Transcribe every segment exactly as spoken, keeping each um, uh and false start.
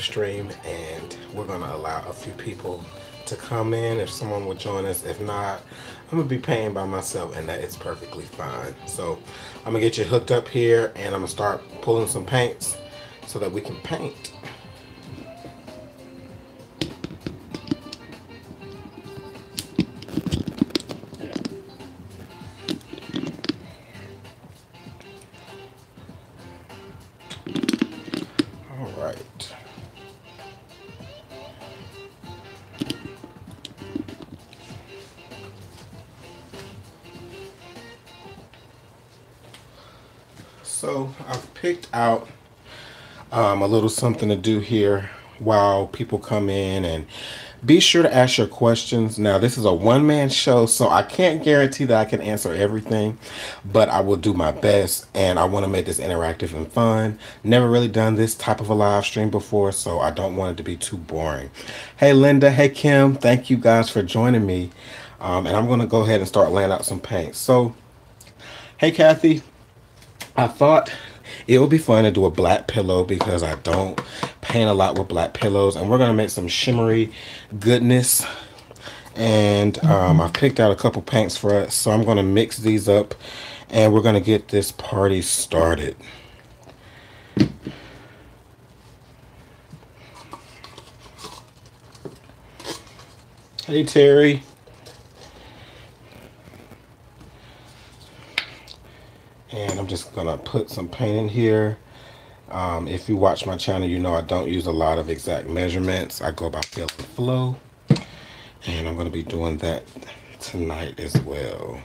stream, and we're going to allow a few people to come in. If someone will join us, if not, I'm going to be paying by myself, and that is perfectly fine. So I'm going to get you hooked up here, and I'm going to start pulling some paints so that we can paint. So I've picked out um, a little something to do here while people come in, and be sure to ask your questions. Now, this is a one-man show, so I can't guarantee that I can answer everything, but I will do my best, and I want to make this interactive and fun. Never really done this type of a live stream before, so I don't want it to be too boring. Hey, Linda. Hey, Kim. Thank you guys for joining me, um, and I'm going to go ahead and start laying out some paint. So, hey, Kathy. I thought it would be fun to do a black pillow because I don't paint a lot with black pillows, and we're going to make some shimmery goodness. And um, I picked out a couple paints for us, so I'm going to mix these up, and we're going to get this party started. Hey, Terry. And I'm just gonna put some paint in here. Um, if you watch my channel, you know I don't use a lot of exact measurements. I go by feel and flow. And I'm gonna be doing that tonight as well.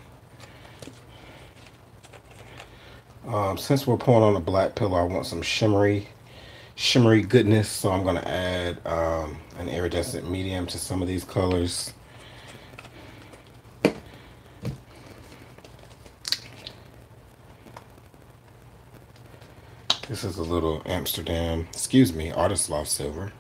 Um, since we're pouring on a black pillow, I want some shimmery, shimmery goodness. So I'm gonna add um, an iridescent medium to some of these colors. This is a little Amsterdam, excuse me, Artist Loft Silver.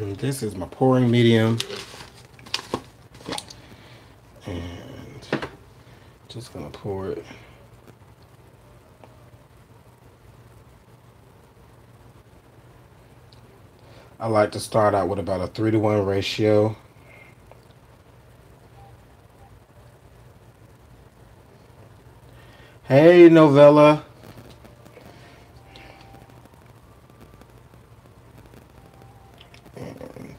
And this is my pouring medium. And just gonna pour it. I like to start out with about a three to one ratio. Hey, Novella. And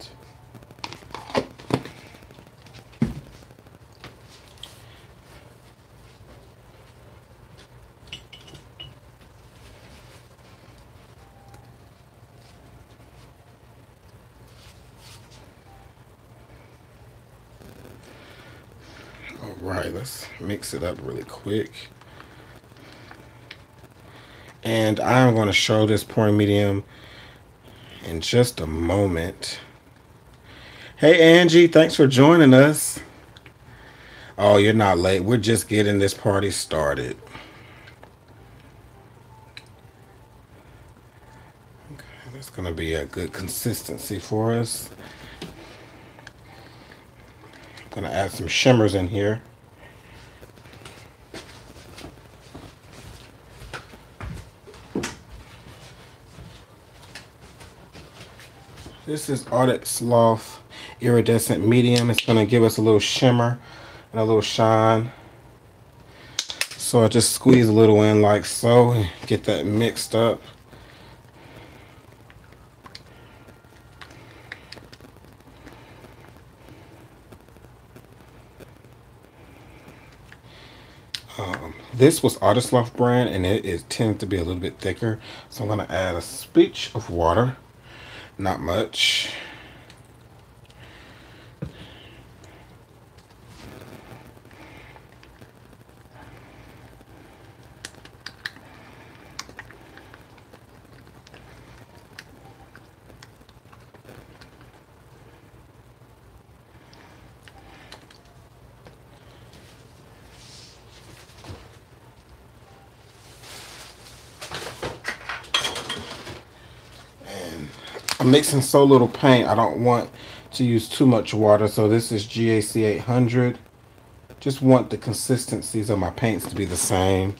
right, let's mix it up really quick. And I'm going to show this pouring medium in just a moment. Hey, Angie, thanks for joining us. Oh, you're not late. We're just getting this party started. Okay, that's going to be a good consistency for us. I'm going to add some shimmers in here. This is Artist Loft Iridescent Medium. It's going to give us a little shimmer and a little shine. So I just squeeze a little in like so and get that mixed up. Um, this was Artist Loft brand, and it, it tends to be a little bit thicker. So I'm going to add a speech of water. Not much. I'm mixing so little paint, I don't want to use too much water. So this is G A C eight hundred. Just want the consistencies of my paints to be the same.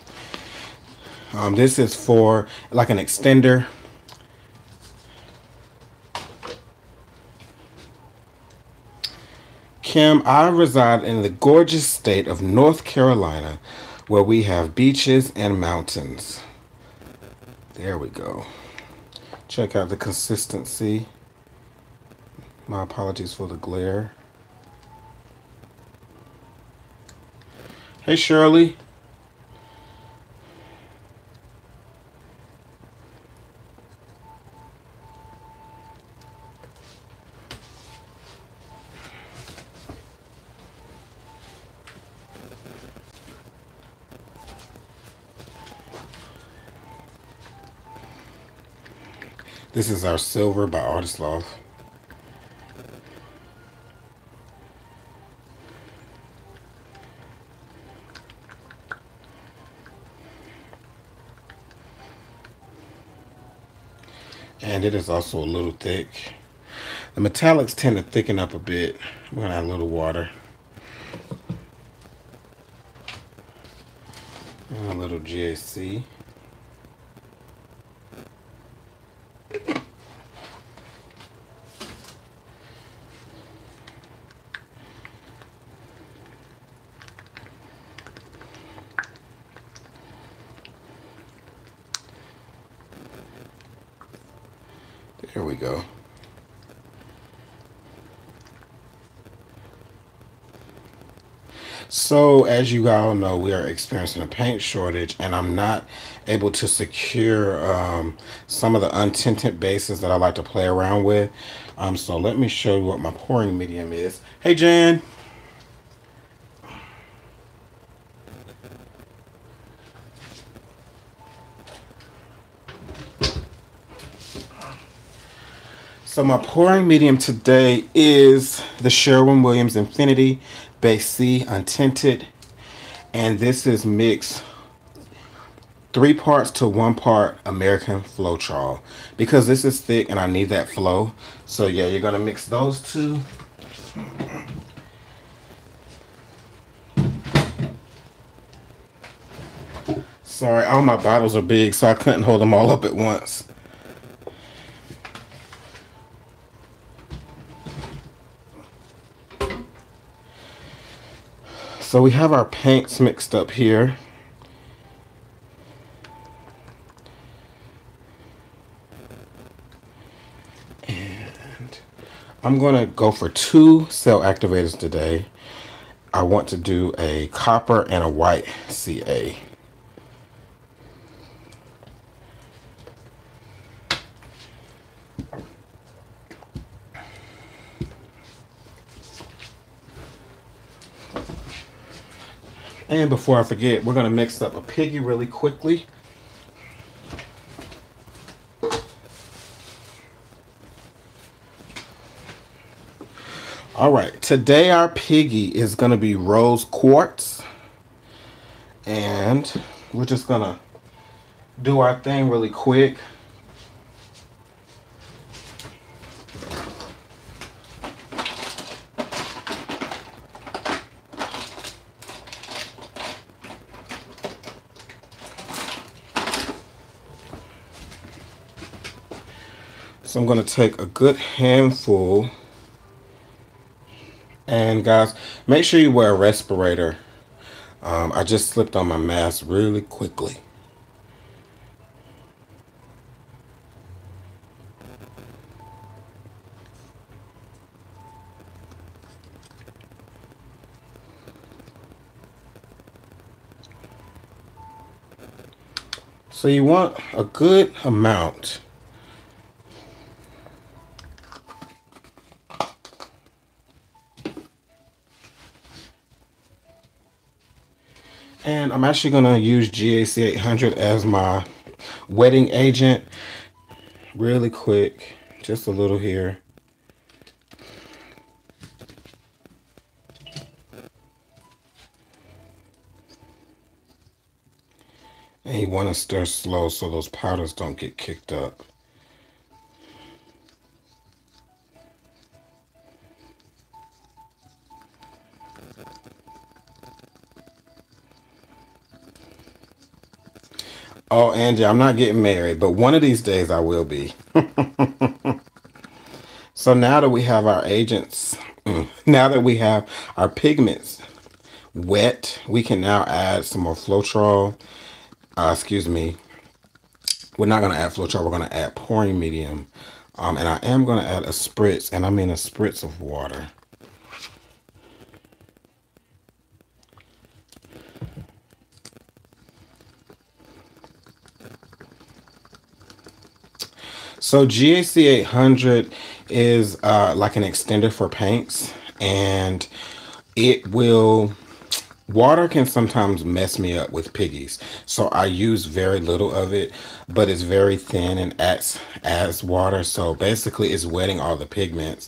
Um, this is for like an extender. Kim, I reside in the gorgeous state of North Carolina, where we have beaches and mountains. There we go. Check out the consistency. My apologies for the glare. Hey, Shirley. This is our Silver by Artist Loft. And it is also a little thick. The metallics tend to thicken up a bit. I'm gonna add a little water. And a little G A C. Here we go. So as you all know, we are experiencing a paint shortage, and I'm not able to secure um, some of the untinted bases that I like to play around with. Um, so let me show you what my pouring medium is. Hey, Jan. So my pouring medium today is the Sherwin Williams Infinity Base C Untinted, and this is mixed three parts to one part American Flow Troll, because this is thick and I need that flow. So yeah, you're gonna mix those two. Sorry, all my bottles are big, so I couldn't hold them all up at once. So we have our paints mixed up here. And I'm gonna go for two cell activators today. I want to do a copper and a white C A. And before I forget, we're going to mix up a piggy really quickly. All right, today our piggy is going to be rose quartz. And we're just going to do our thing really quick. So I'm going to take a good handful, and guys, make sure you wear a respirator. Um, I just slipped on my mask really quickly. So you want a good amount. And I'm actually going to use G A C eight hundred as my wetting agent really quick. Just a little here. And you want to stir slow so those powders don't get kicked up. Oh, Angie, I'm not getting married, but one of these days I will be. So now that we have our agents, now that we have our pigments wet, we can now add some more Floetrol. Uh, excuse me. We're not going to add Floetrol. We're going to add pouring medium. Um, and I am going to add a spritz, and I mean a spritz of water. So G A C eight hundred is uh, like an extender for paints, and it will, water can sometimes mess me up with piggies. So I use very little of it, but it's very thin and acts as water. So basically it's wetting all the pigments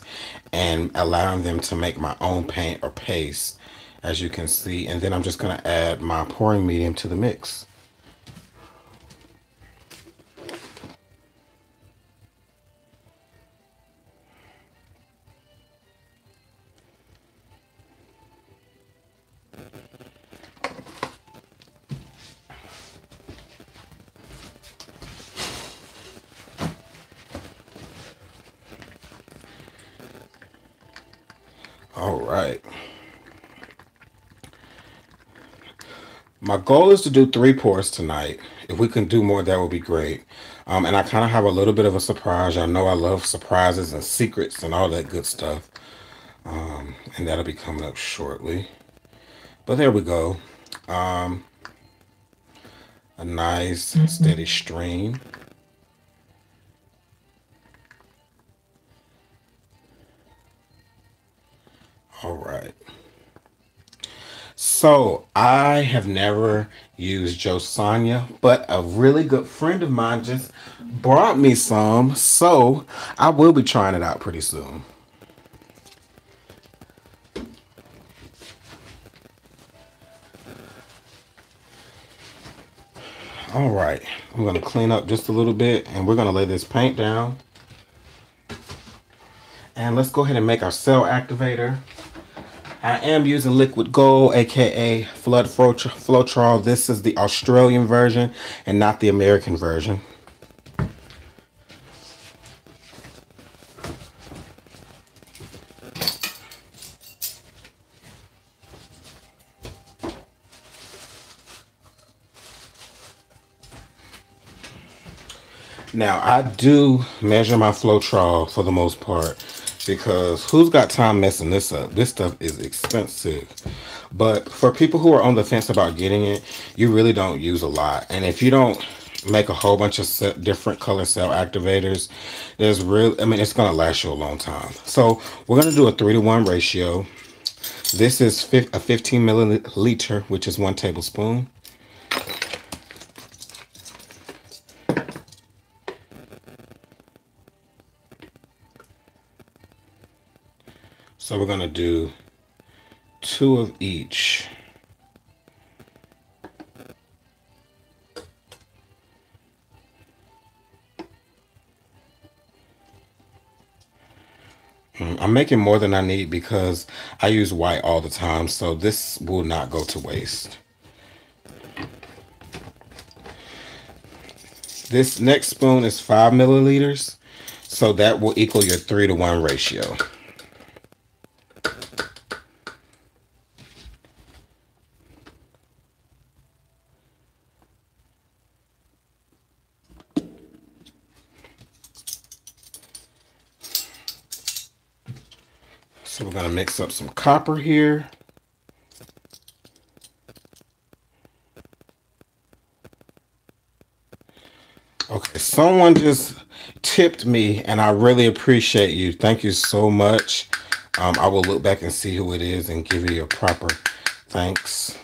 and allowing them to make my own paint or paste, as you can see. And then I'm just gonna add my pouring medium to the mix. All right. My goal is to do three pours tonight. If we can do more, that would be great. Um, and I kind of have a little bit of a surprise. I know I love surprises and secrets and all that good stuff. Um, and that'll be coming up shortly. But there we go. Um, a nice mm-hmm. steady stream. All right. So I have never used Josanya, but a really good friend of mine just brought me some. So I will be trying it out pretty soon. All right. I'm going to clean up just a little bit, and we're going to lay this paint down. And let's go ahead and make our cell activator. I am using Liquid Gold, aka Floetrol. This is the Australian version and not the American version. Now, I do measure my Floetrol for the most part, because who's got time messing this up? This stuff is expensive. But for people who are on the fence about getting it, you really don't use a lot. And if you don't make a whole bunch of different color cell activators, there's really, I mean, it's going to last you a long time. So we're going to do a three to one ratio. This is a fifteen milliliter, which is one tablespoon. So we're going to do two of each. I'm making more than I need because I use white all the time, so this will not go to waste. This next spoon is five milliliters, so that will equal your three to one ratio. So we're going to mix up some copper here. Okay, someone just tipped me, and I really appreciate you. Thank you so much. Um, I will look back and see who it is and give you a proper thanks.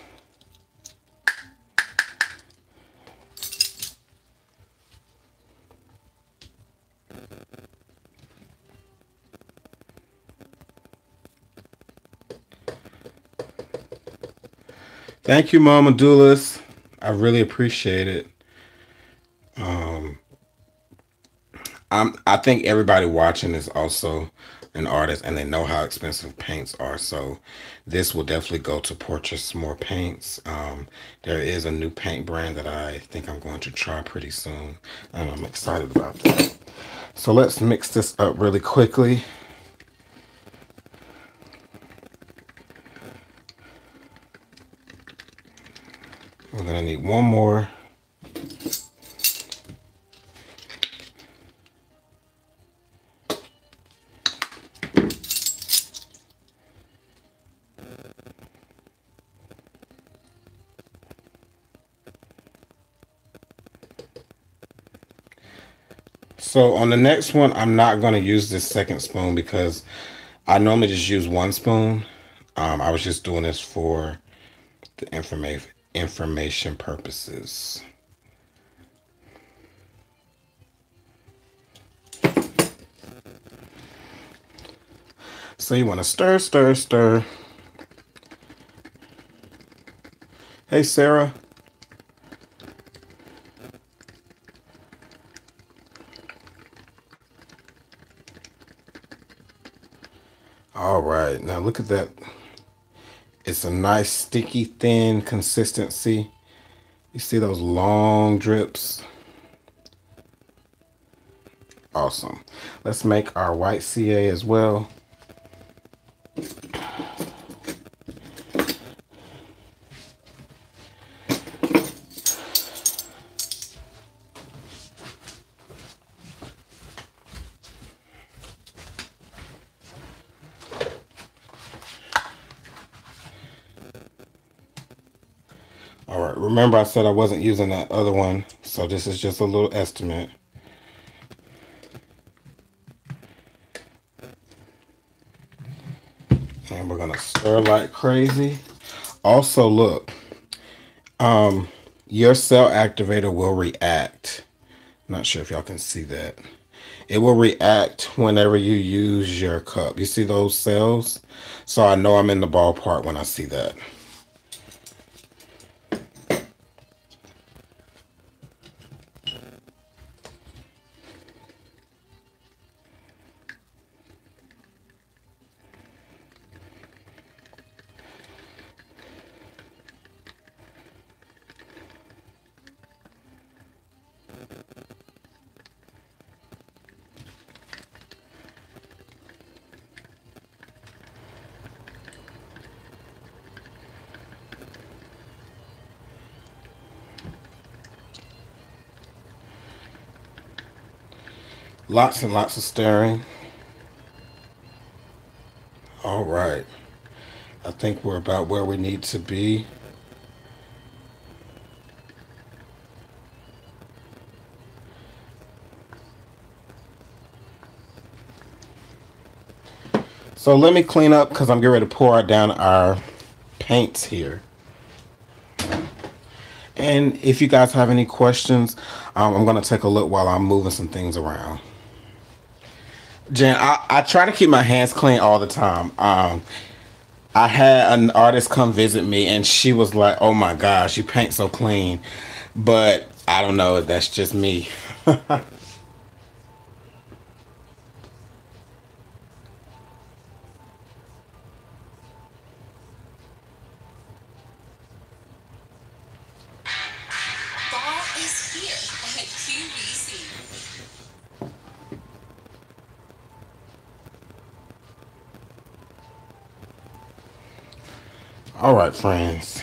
Thank you, Mama Doulas. I really appreciate it. Um, I'm, I think everybody watching is also an artist and they know how expensive paints are. So this will definitely go to purchase more paints. Um, there is a new paint brand that I think I'm going to try pretty soon, and I'm excited about that. So let's mix this up really quickly. We're gonna need one more. So on the next one, I'm not going to use this second spoon because I normally just use one spoon. Um, I was just doing this for the information information purposes. So you want to stir, stir, stir. Hey, Sarah. All right, now look at that. It's a nice, sticky, thin consistency. You see those long drips? Awesome. Let's make our white C A as well. Remember, I said I wasn't using that other one, so this is just a little estimate. And we're gonna stir like crazy. Also, look, um, your cell activator will react. I'm not sure if y'all can see that. It will react whenever you use your cup. You see those cells? So I know I'm in the ballpark when I see that. Lots and lots of stirring. All right. I think we're about where we need to be. So let me clean up because I'm getting ready to pour down our paints here. And if you guys have any questions, um, I'm going to take a look while I'm moving some things around. Jen, I, I try to keep my hands clean all the time. Um, I had an artist come visit me and she was like, oh my gosh, you paint so clean. But I don't know, that's just me. All right, friends.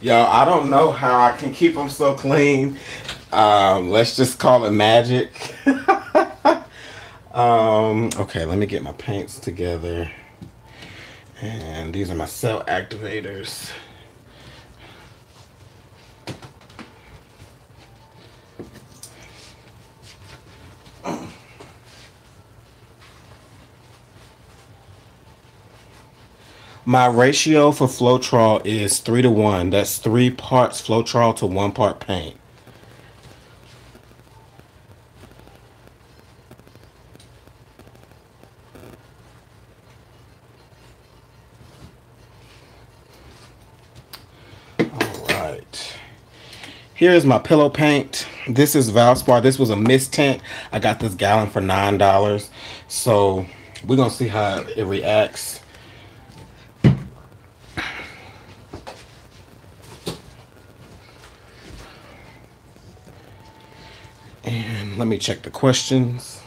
Yo, I don't know how I can keep them so clean. Um, let's just call it magic. um, okay, let me get my paints together. And these are my cell activators. My ratio for Floetrol is three to one. That's three parts Floetrol to one part paint. right, here is my pillow paint. This is Valspar. This was a mist tint. I got this gallon for nine dollars, so we're gonna see how it reacts. And let me check the questions.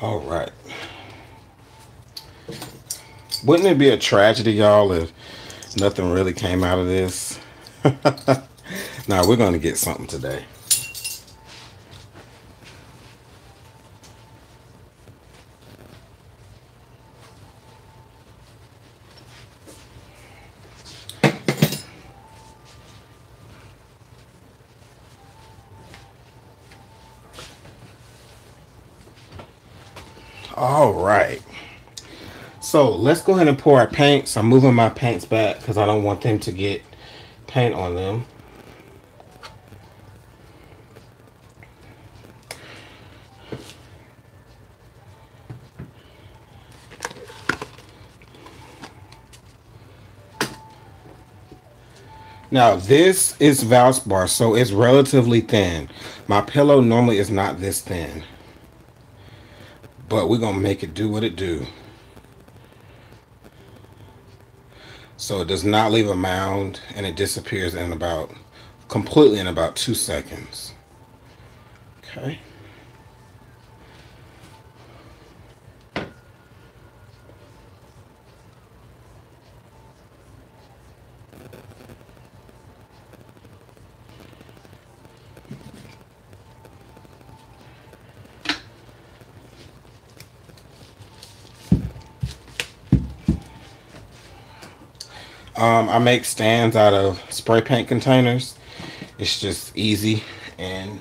All right. Wouldn't it be a tragedy, y'all, if nothing really came out of this? Nah, we're going to get something today. All right, so let's go ahead and pour our paints. I'm moving my paints back because I don't want them to get paint on them. Now this is Valspar, so it's relatively thin. My pillow normally is not this thin, but we're gonna make it do what it do, so it does not leave a mound, and it disappears in about completely in about two seconds. Okay, Um, I make stands out of spray paint containers. It's just easy and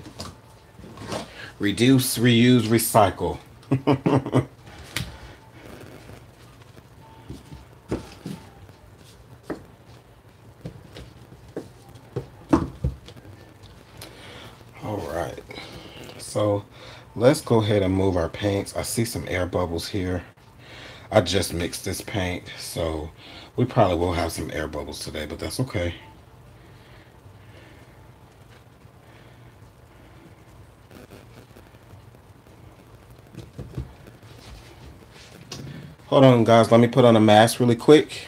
reduce, reuse, recycle. All right, so let's go ahead and move our paints. I see some air bubbles here. I just mixed this paint, so we probably will have some air bubbles today, but that's okay. Hold on, guys. Let me put on a mask really quick.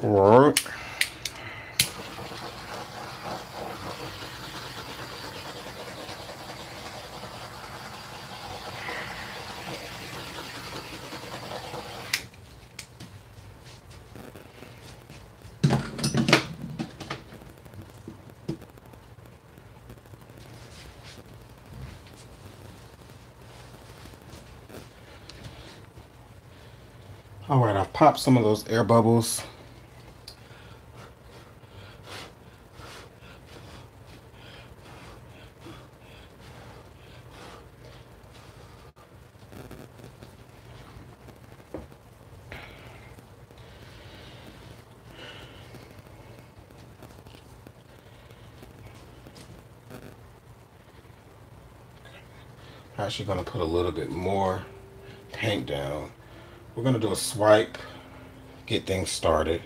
All right. Alright, I've popped some of those air bubbles. I'm actually going to put a little bit more paint down. We're going to do a swipe, get things started,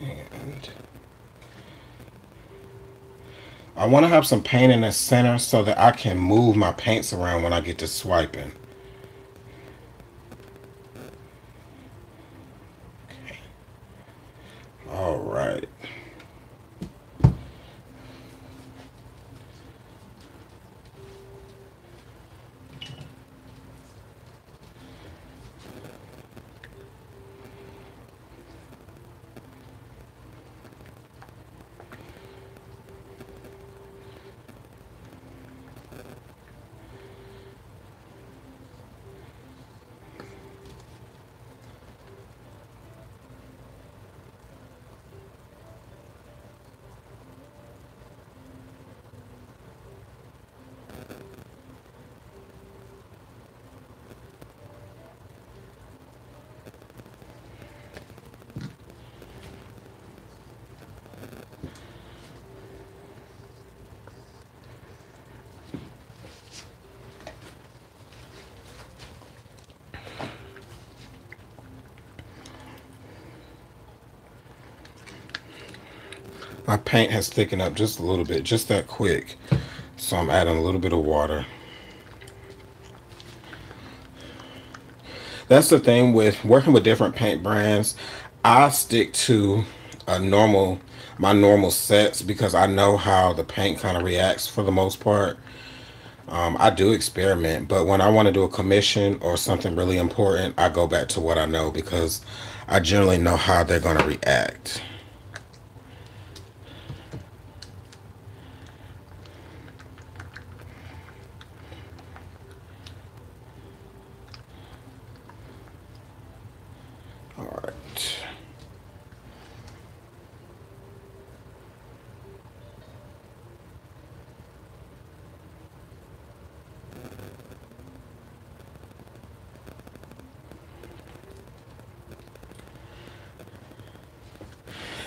and I want to have some paint in the center so that I can move my paints around when I get to swiping. Okay. All right. My paint has thickened up just a little bit, just that quick. So I'm adding a little bit of water. That's the thing with working with different paint brands. I stick to a normal, my normal sets, because I know how the paint kind of reacts for the most part. Um, I do experiment, but when I want to do a commission or something really important, I go back to what I know, because I generally know how they're going to react.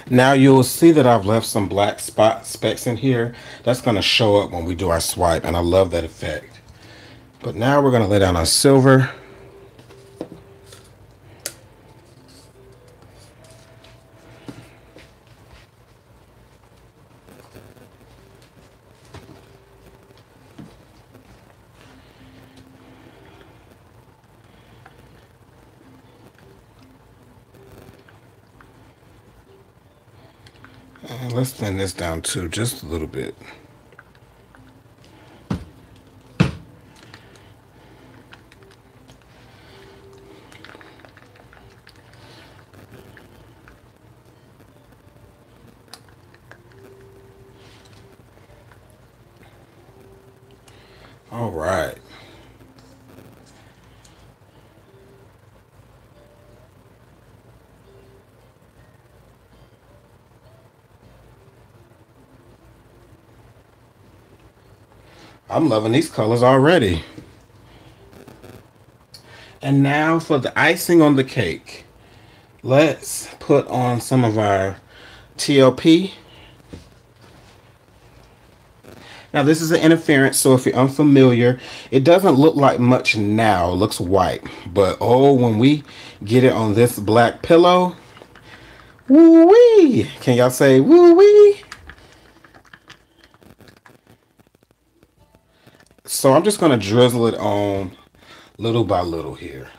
Now you'll see that I've left some black spot specks in here. That's going to show up when we do our swipe, and I love that effect. But now we're going to lay down our silver. Let's thin this down too, just a little bit. All right. I'm loving these colors already. And now for the icing on the cake, let's put on some of our T L P. Now this is an interference, so if you're unfamiliar, it doesn't look like much now. It looks white, but oh, when we get it on this black pillow, woo-wee! Can y'all say woo-wee? So I'm just going to drizzle it on little by little here.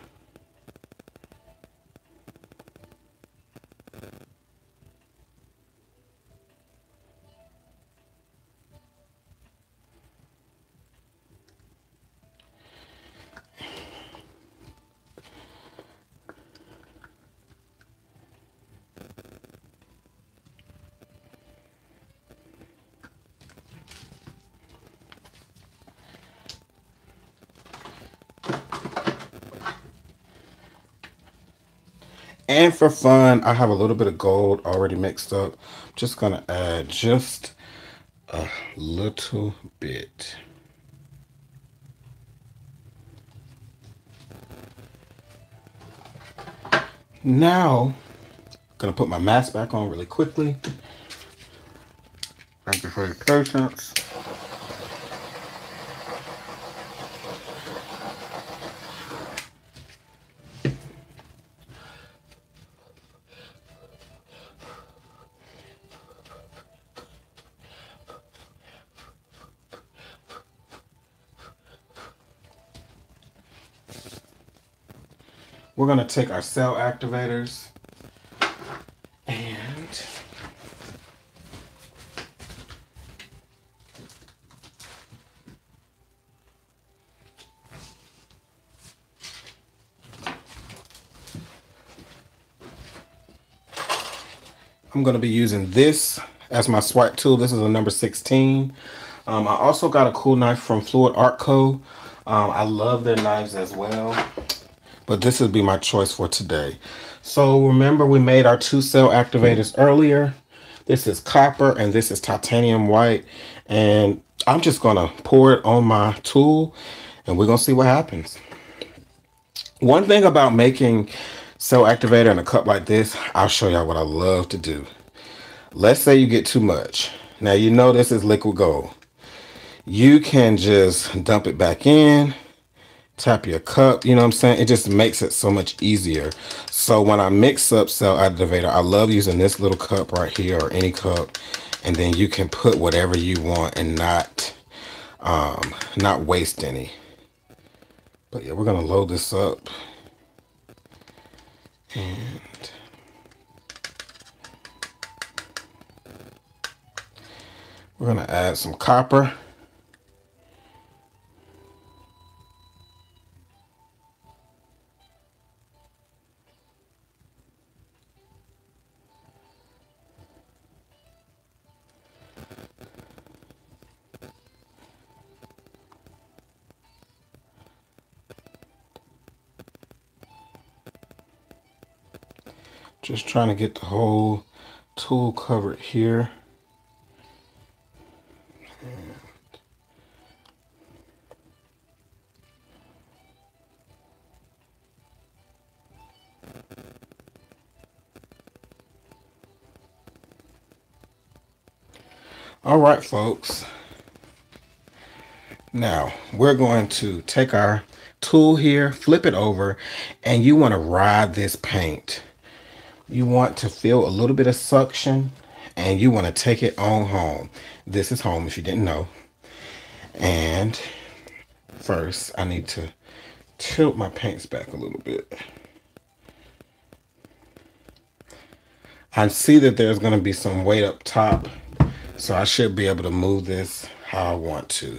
And for fun, I have a little bit of gold already mixed up. I'm just gonna add just a little bit. Now, I'm gonna put my mask back on really quickly. Thank you for your patience. We're going to take our cell activators and I'm going to be using this as my swipe tool. This is a number sixteen. Um, I also got a cool knife from Fluid Art Co. Um, I love their knives as well. But this would be my choice for today. So remember, we made our two cell activators earlier. This is copper and this is titanium white. And I'm just gonna pour it on my tool and we're gonna see what happens. One thing about making cell activator in a cup like this, I'll show y'all what I love to do. Let's say you get too much. Now you know this is liquid gold. You can just dump it back in. Tap your cup, you know what I'm saying? It just makes it so much easier. So when I mix up cell activator, I love using this little cup right here or any cup and then you can put whatever you want and not um, not waste any. But yeah, we're gonna load this up. And we're gonna add some copper. Just trying to get the whole tool covered here. All right, folks. Now we're going to take our tool here, flip it over, and you want to ride this paint. You want to feel a little bit of suction, and you want to take it on home. This is home, if you didn't know. And first, I need to tilt my paints back a little bit. I see that there's going to be some weight up top, so I should be able to move this how I want to.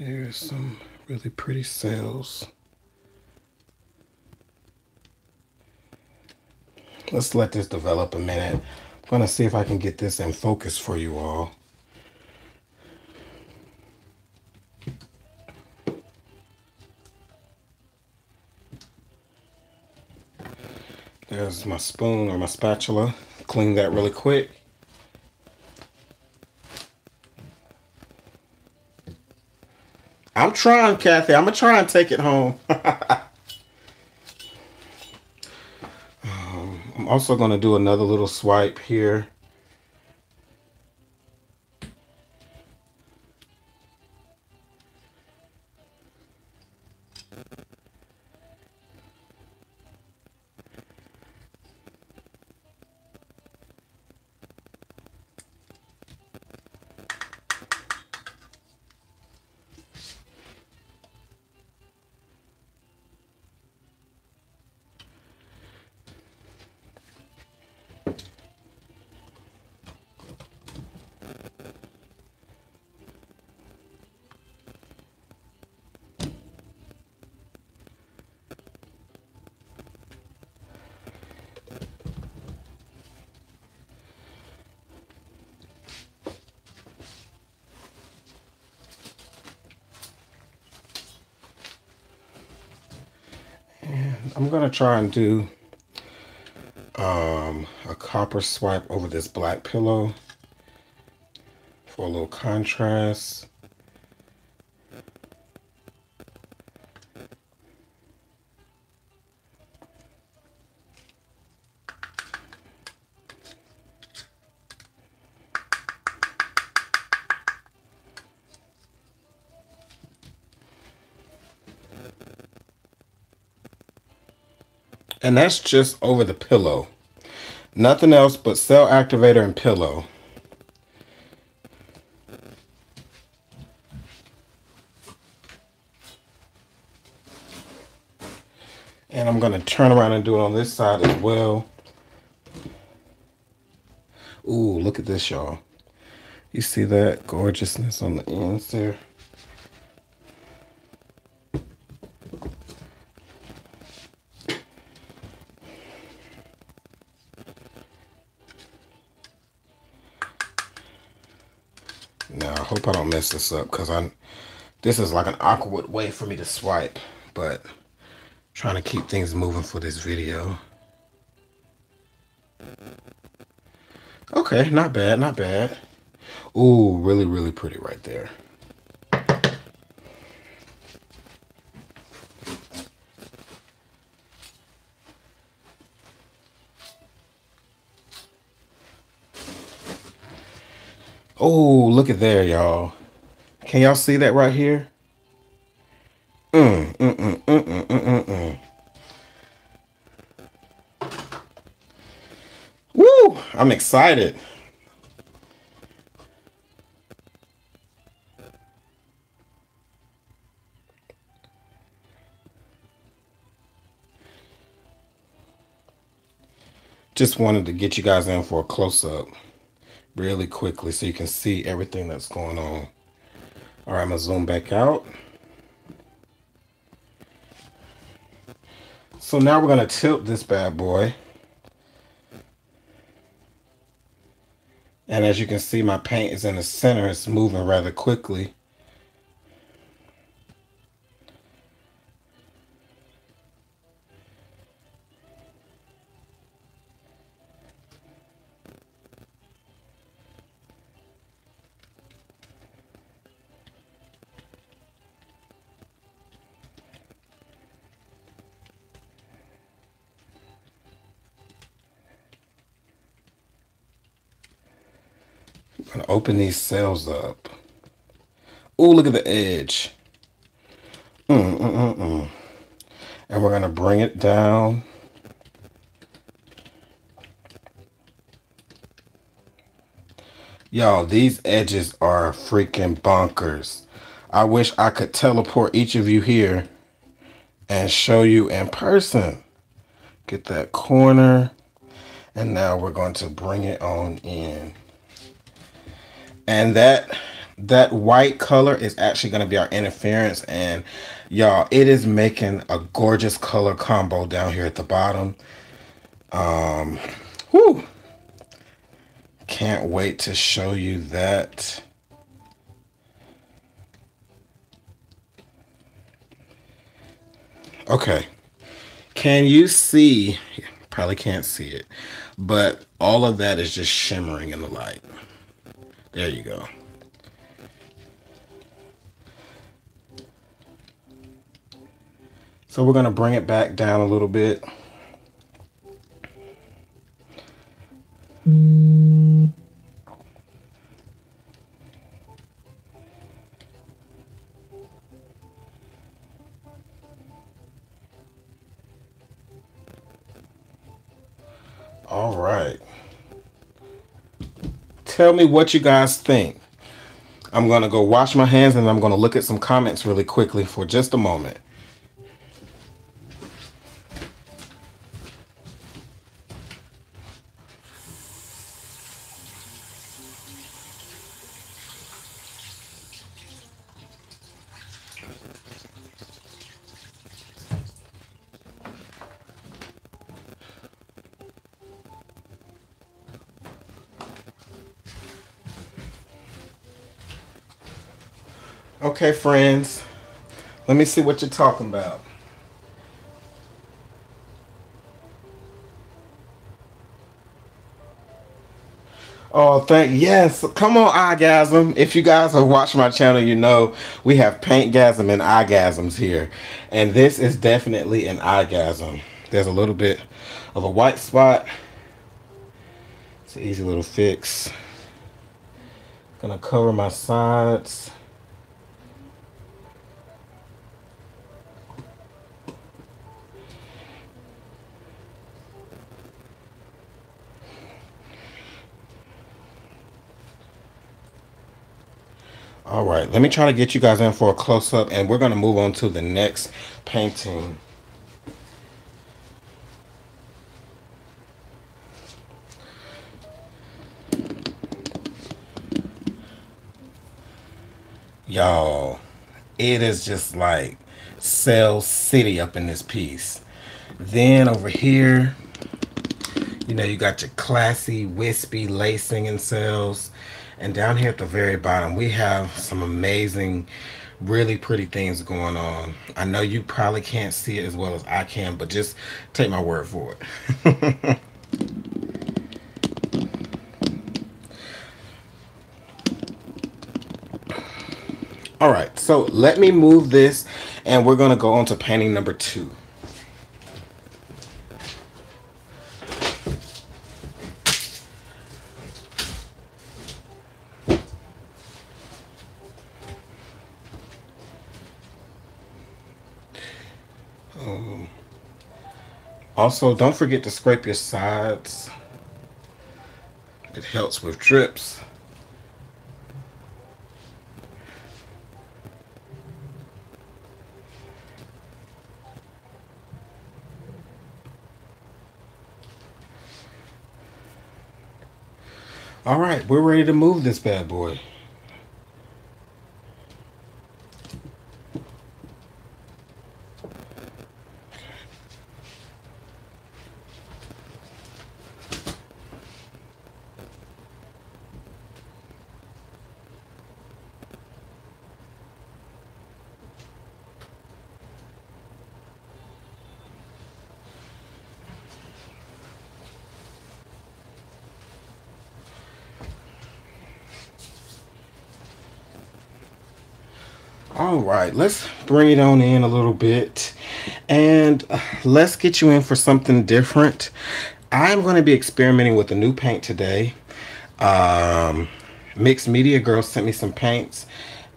There's some really pretty sails. Let's let this develop a minute. I'm gonna see if I can get this in focus for you all. There's my spoon or my spatula. Clean that really quick. I'm trying, Kathy. I'm gonna try and take it home. um, I'm also gonna do another little swipe here. I'm gonna try and do um, a copper swipe over this black pillow for a little contrast. And that's just over the pillow. Nothing else but cell activator and pillow. And I'm going to turn around and do it on this side as well. Ooh, look at this, y'all. You see that gorgeousness on the ends there? I don't mess this up because I'm this is like an awkward way for me to swipe, but I'm trying to keep things moving for this video. Okay, not bad, not bad. Ooh, really, really pretty right there. Oh, look at there, y'all. Can y'all see that right here? Mm, mm, mm, mm, mm, mm, mm, mm. Woo! I'm excited. Just wanted to get you guys in for a close-up really quickly so you can see everything that's going on. All right, I'm gonna zoom back out. So now we're gonna tilt this bad boy. And as you can see, my paint is in the center. It's moving rather quickly. I'm gonna open these cells up. Oh, look at the edge. Mm, mm, mm, mm. And we're gonna bring it down. Y'all, these edges are freaking bonkers. I wish I could teleport each of you here and show you in person. Get that corner. And now we're going to bring it on in. And that that white color is actually going to be our interference. And y'all, it is making a gorgeous color combo down here at the bottom. Um, whew. Can't wait to show you that. Okay. Can you see? Probably can't see it. But all of that is just shimmering in the light. There you go. So we're going to bring it back down a little bit. Mm. All right. Tell me what you guys think. I'm going to go wash my hands and I'm going to look at some comments really quickly for just a moment. Okay, friends, let me see what you're talking about. Oh, thank yes. Come on, eyegasm. If you guys have watched my channel, you know we have paintgasm and eyegasms here. And this is definitely an eyegasm. There's a little bit of a white spot. It's an easy little fix. Gonna cover my sides. All right, let me try to get you guys in for a close-up, and we're going to move on to the next painting. Y'all, it is just like Cell City up in this piece. Then over here, you know, you got your classy, wispy lacing and cells. And down here at the very bottom, we have some amazing, really pretty things going on. I know you probably can't see it as well as I can, but just take my word for it. All right, so let me move this, and we're going to go on to painting number two. Also, don't forget to scrape your sides. It helps with drips. All right, we're ready to move this bad boy. All right, let's bring it on in a little bit and let's get you in for something different. I'm going to be experimenting with a new paint today. Um, Mixed Media Girl sent me some paints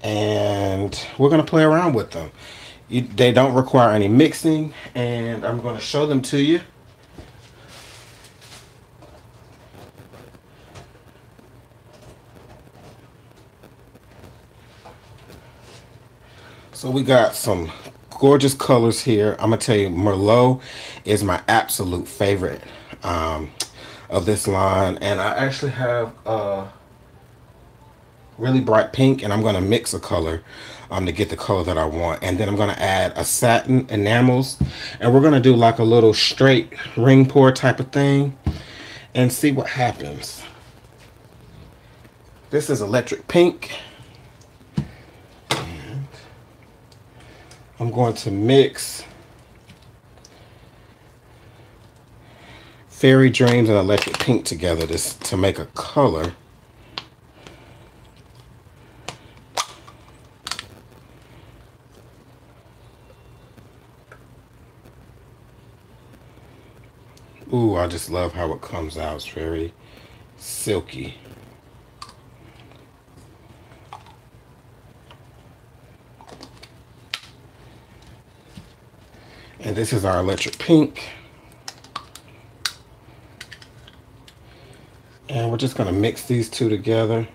and we're going to play around with them. You, they don't require any mixing and I'm going to show them to you. So we got some gorgeous colors here. I'm gonna tell you, Merlot is my absolute favorite um, of this line. And I actually have a really bright pink and I'm gonna mix a color um, to get the color that I want. And then I'm gonna add a Satin Enamels. And we're gonna do like a little straight ring pour type of thing and see what happens. This is Electric Pink. I'm going to mix Fairy Dreams and Electric Pink together to, to make a color. Ooh, I just love how it comes out. It's very silky. And this is our Electric Pink. And we're just going to mix these two together.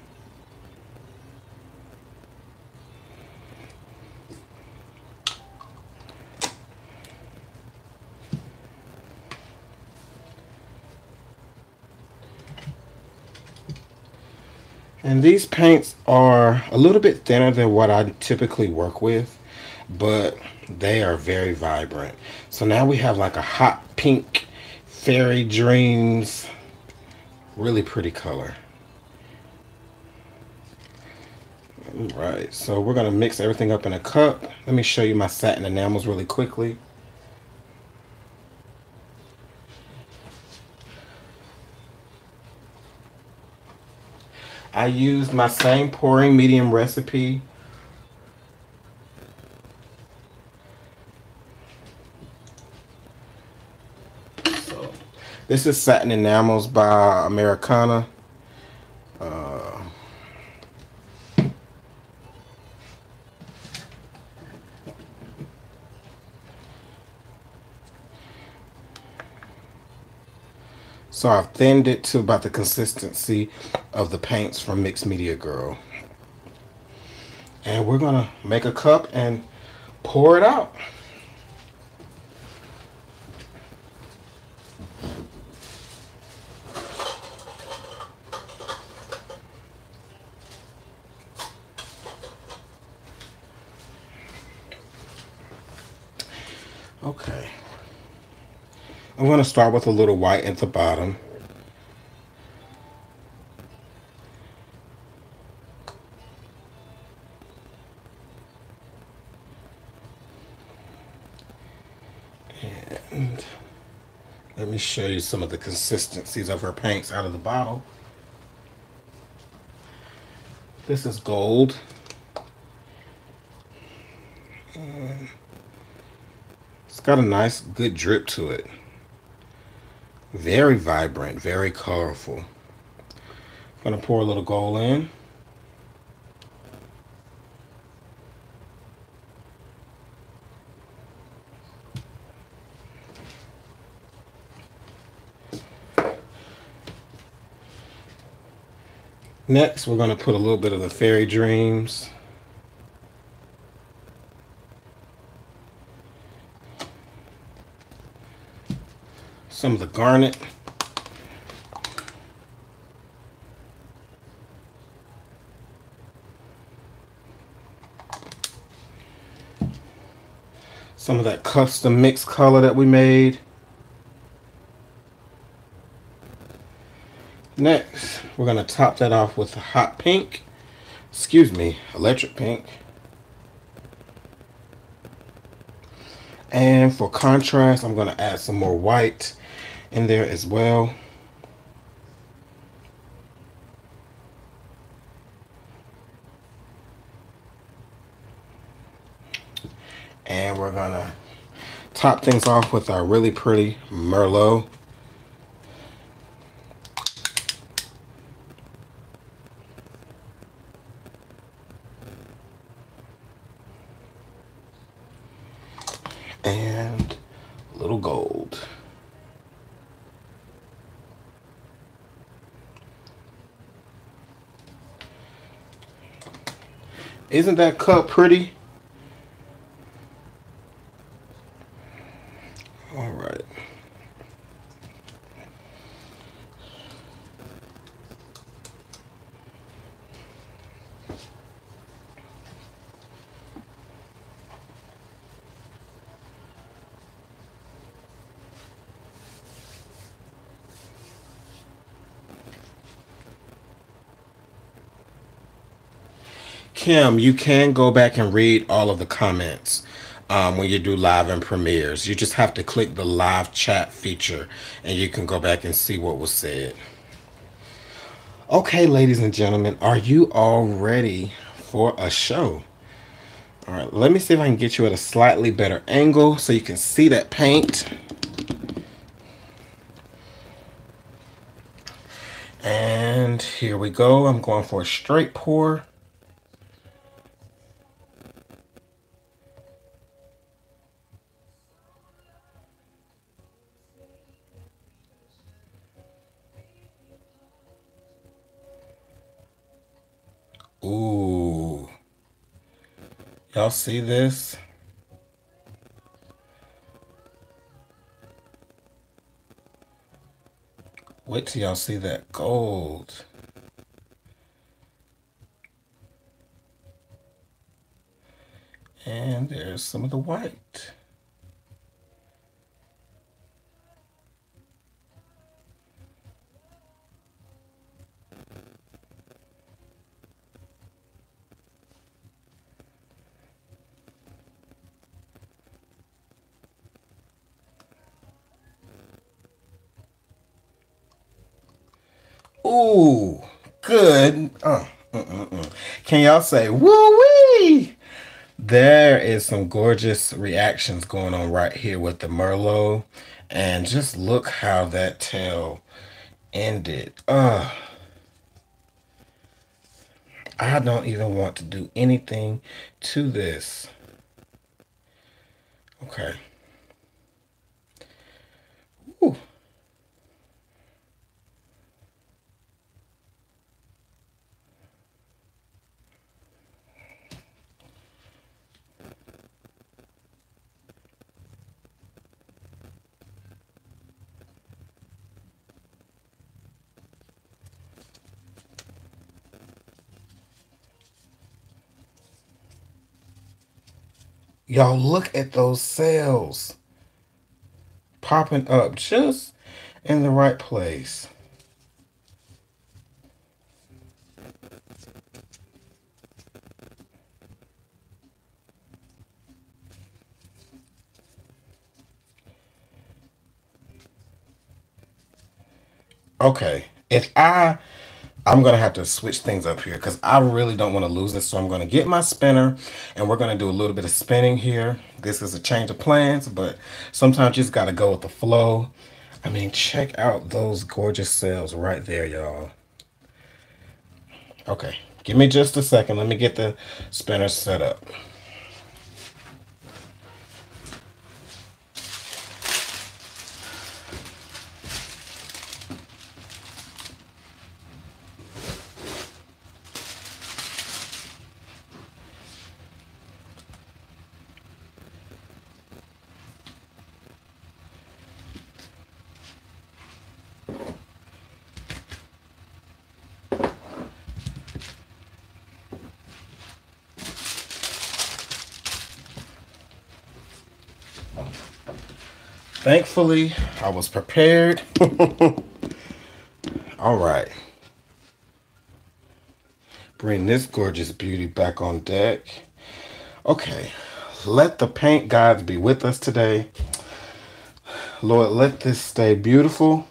And these paints are a little bit thinner than what I typically work with, but they are very vibrant. So now we have like a hot pink, Fairy Dreams, really pretty color. All right, so we're gonna mix everything up in a cup. Let me show you my Satin Enamels really quickly. I used my same pouring medium recipe. This is Satin Enamels by Americana. Uh, so I've thinned it to about the consistency of the paints from Mixed Media Girl. And we're gonna make a cup and pour it out. Okay, I'm going to start with a little white at the bottom. And let me show you some of the consistencies of her paints out of the bottle. This is Gold. And got a nice good drip to it. Very vibrant, very colorful. I'm gonna pour a little Gold in. Next, we're going to put a little bit of the Fairy Dreams. Some of the Garnet. Some of that custom mix color that we made. Next, we're going to top that off with a hot pink. Excuse me, electric pink. And for contrast, I'm going to add some more white in there as well. And we're gonna top things off with our really pretty Merlot. And a little gold. Isn't that cup pretty? Kim, you can go back and read all of the comments um, when you do live and premieres. You just have to click the live chat feature and you can go back and see what was said. Okay, ladies and gentlemen, are you all ready for a show? All right, let me see if I can get you at a slightly better angle so you can see that paint. And here we go. I'm going for a straight pour. Ooh, y'all see this? Wait till y'all see that gold. And there's some of the white. Ooh, good. Oh, uh, uh, uh. Can y'all say woo-wee? There is some gorgeous reactions going on right here with the Merlot. And just look how that tail ended. Uh, I don't even want to do anything to this. Okay. Ooh. Y'all look at those cells popping up just in the right place. Okay, if I... I'm going to have to switch things up here because I really don't want to lose this. So I'm going to get my spinner and we're going to do a little bit of spinning here. This is a change of plans, but sometimes you just got to go with the flow. I mean, check out those gorgeous cells right there, y'all. Okay, give me just a second. Let me get the spinner set up. Thankfully, I was prepared. All right. Bring this gorgeous beauty back on deck. Okay. Let the paint gods be with us today. Lord, let this stay beautiful.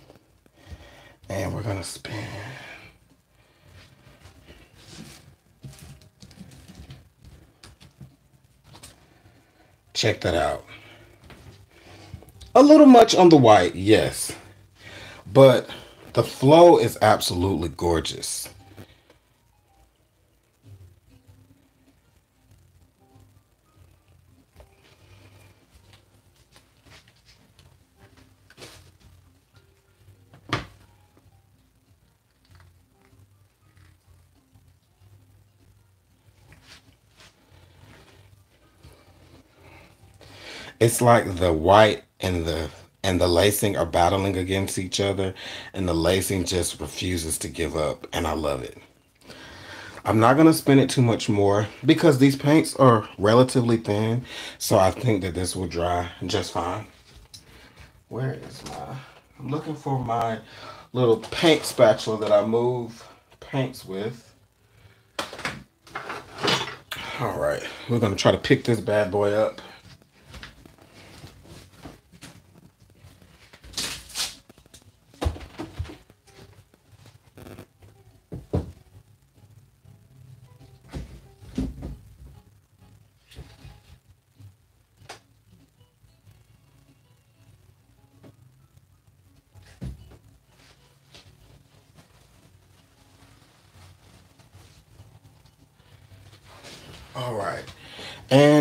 And we're going to spin. Check that out. A little much on the white, yes. But the flow is absolutely gorgeous. It's like the white and the and the lacing are battling against each other, and the lacing just refuses to give up, and I love it. I'm not going to spin it too much more because these paints are relatively thin, so I think that this will dry just fine. Where is my... I'm looking for my little paint spatula that I move paints with. All right, we're going to try to pick this bad boy up.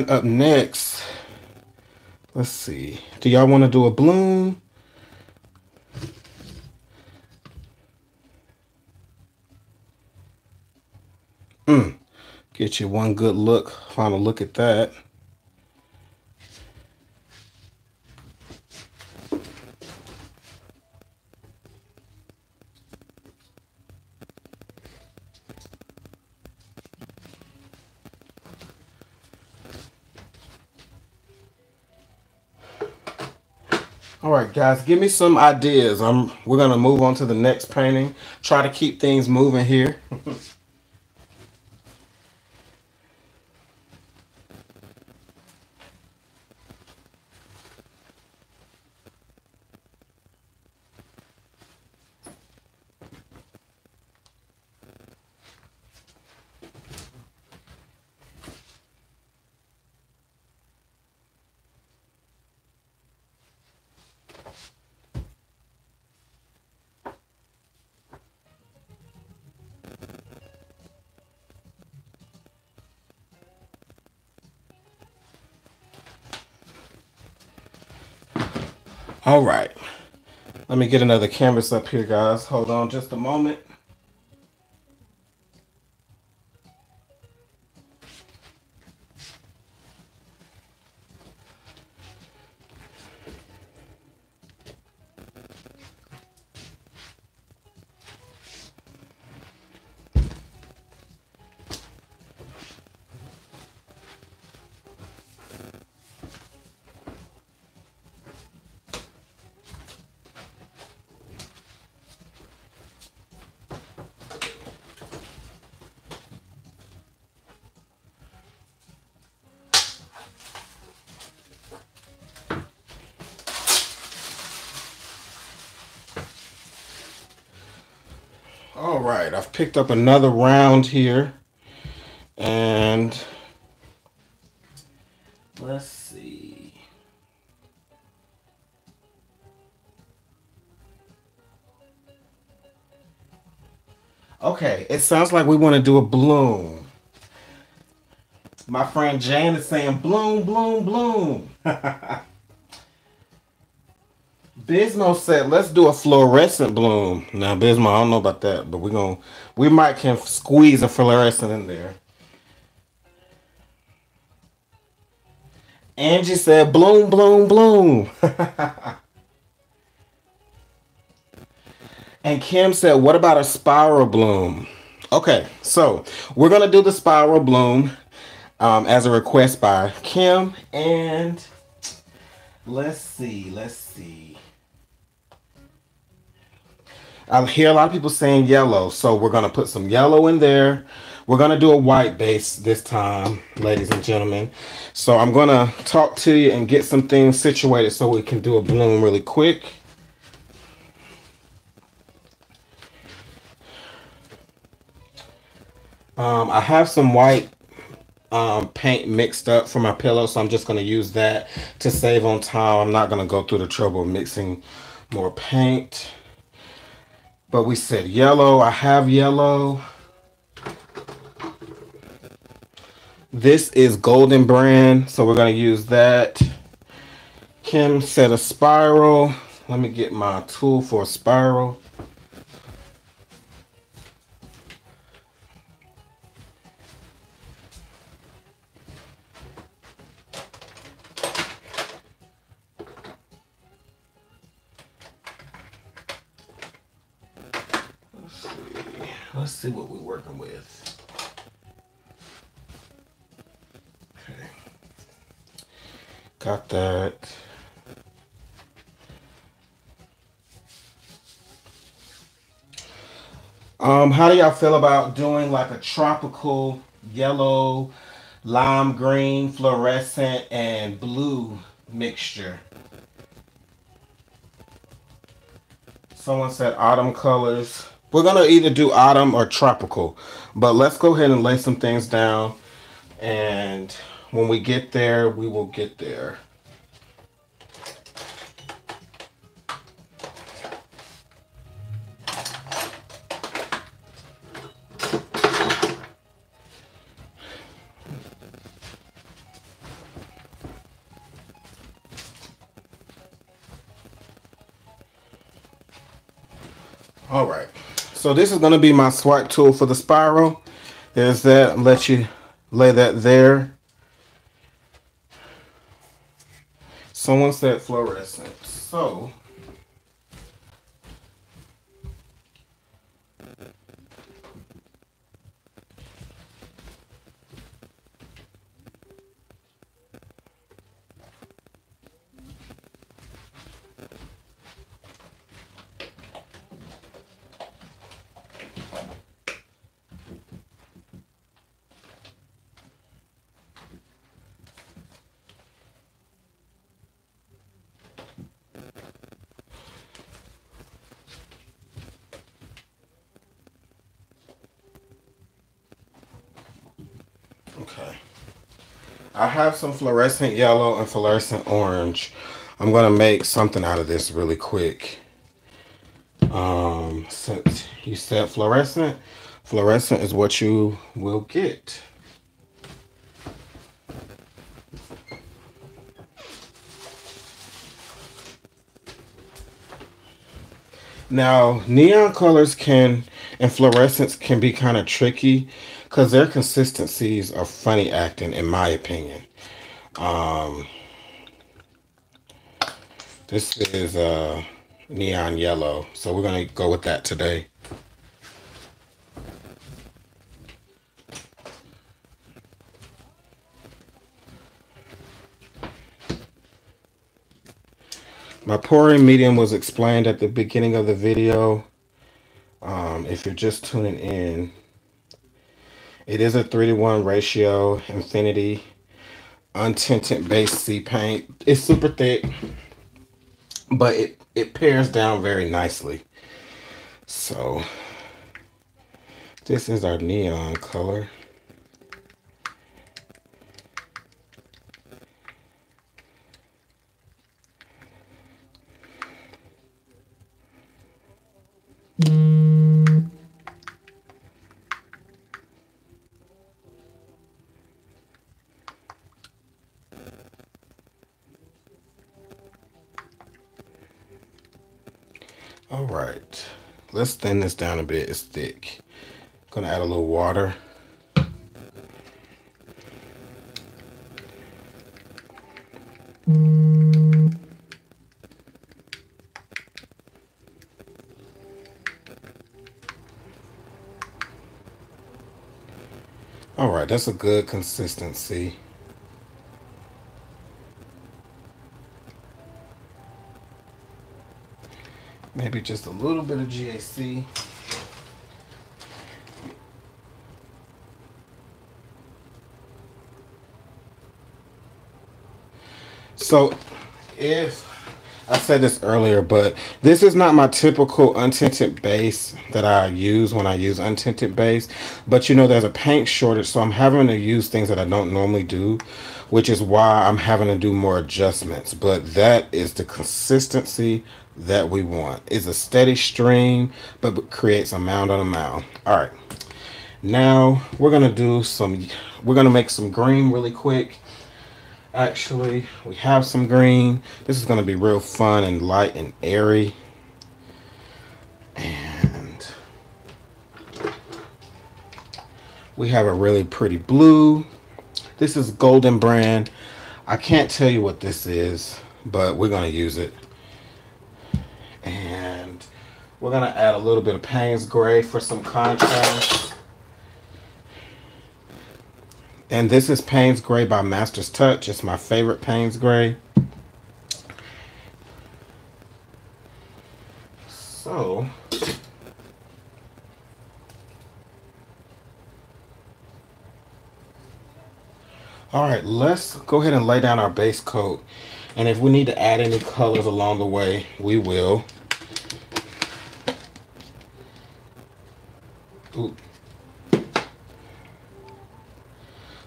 Up next, let's see, do y'all want to do a bloom? Mm. Get you one good look, final look at that. Guys, give me some ideas. I'm we're gonna move on to the next painting. Try to keep things moving here. All right, let me get another canvas up here, guys. Hold on just a moment. All right, I've picked up another round here, and let's see. Okay, it sounds like we want to do a bloom. My friend Jane is saying bloom, bloom, bloom. Bismo said, let's do a fluorescent bloom. Now, Bismo, I don't know about that, but we're gonna, we might can squeeze a fluorescent in there. Angie said, bloom, bloom, bloom. And Kim said, what about a spiral bloom? Okay, so we're gonna do the spiral bloom um, as a request by Kim and Let's see. Let's see. I hear a lot of people saying yellow, so we're going to put some yellow in there. We're going to do a white base this time, ladies and gentlemen. So I'm going to talk to you and get some things situated so we can do a bloom really quick. Um, I have some white um, paint mixed up for my pillow, so I'm just going to use that to save on time. I'm not going to go through the trouble of mixing more paint. But we said yellow. I have yellow. This is Golden brand, so we're going to use that. Kim said a spiral. Let me get my tool for a spiral. Let's see what we're working with. Okay. Got that. Um, how do y'all feel about doing like a tropical yellow, lime green, fluorescent, and blue mixture? Someone said autumn colors. We're going to either do autumn or tropical, but let's go ahead and lay some things down, and when we get there, we will get there. All right. So this is going to be my swipe tool for the spiral. There's that. I'll let you lay that there. Someone said fluorescent. So okay, I have some fluorescent yellow and fluorescent orange. I'm going to make something out of this really quick. Um, since you said fluorescent, fluorescent is what you will get. Now, neon colors can, and fluorescents can be kind of tricky because their consistencies are funny acting, in my opinion. Um, this is uh, neon yellow, so we're going to go with that today. My pouring medium was explained at the beginning of the video. Um, if you're just tuning in, it is a three to one ratio Infinity untinted base C paint. It's super thick, but it, it pairs down very nicely. So this is our neon color. All right, let's thin this down a bit. It's thick. I'm gonna add a little water. All right, that's a good consistency. maybe just a little bit of G A C. So if, I said this earlier, but this is not my typical untinted base that I use when I use untinted base. But you know, there's a paint shortage, so I'm having to use things that I don't normally do, which is why I'm having to do more adjustments. But that is the consistency that we want. It's a steady stream, but creates a mound on a mound. All right, now we're gonna do some, we're gonna make some green really quick. Actually, we have some green. This is going to be real fun and light and airy. And we have a really pretty blue. This is Golden brand. I can't tell you what this is, but we're going to use it. And we're going to add a little bit of Payne's Gray for some contrast. And this is Payne's Gray by Master's Touch. It's my favorite Payne's Gray. So, all right, let's go ahead and lay down our base coat. And if we need to add any colors along the way, we will. Ooh.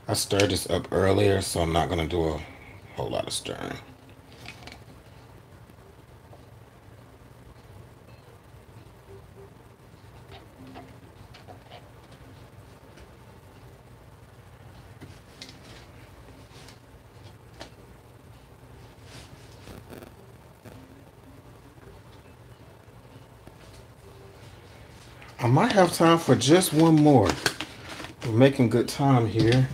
I stirred this up earlier, so I'm not going to do a whole lot of stirring. I might have time for just one more. We're making good time here.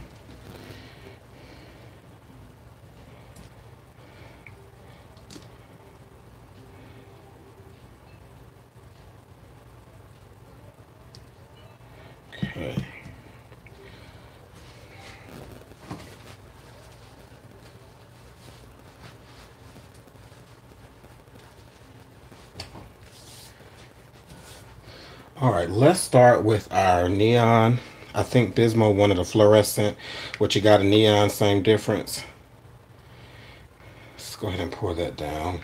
Let's start with our neon. I think Bismo wanted a fluorescent, which you got a neon, same difference. Let's go ahead and pour that down.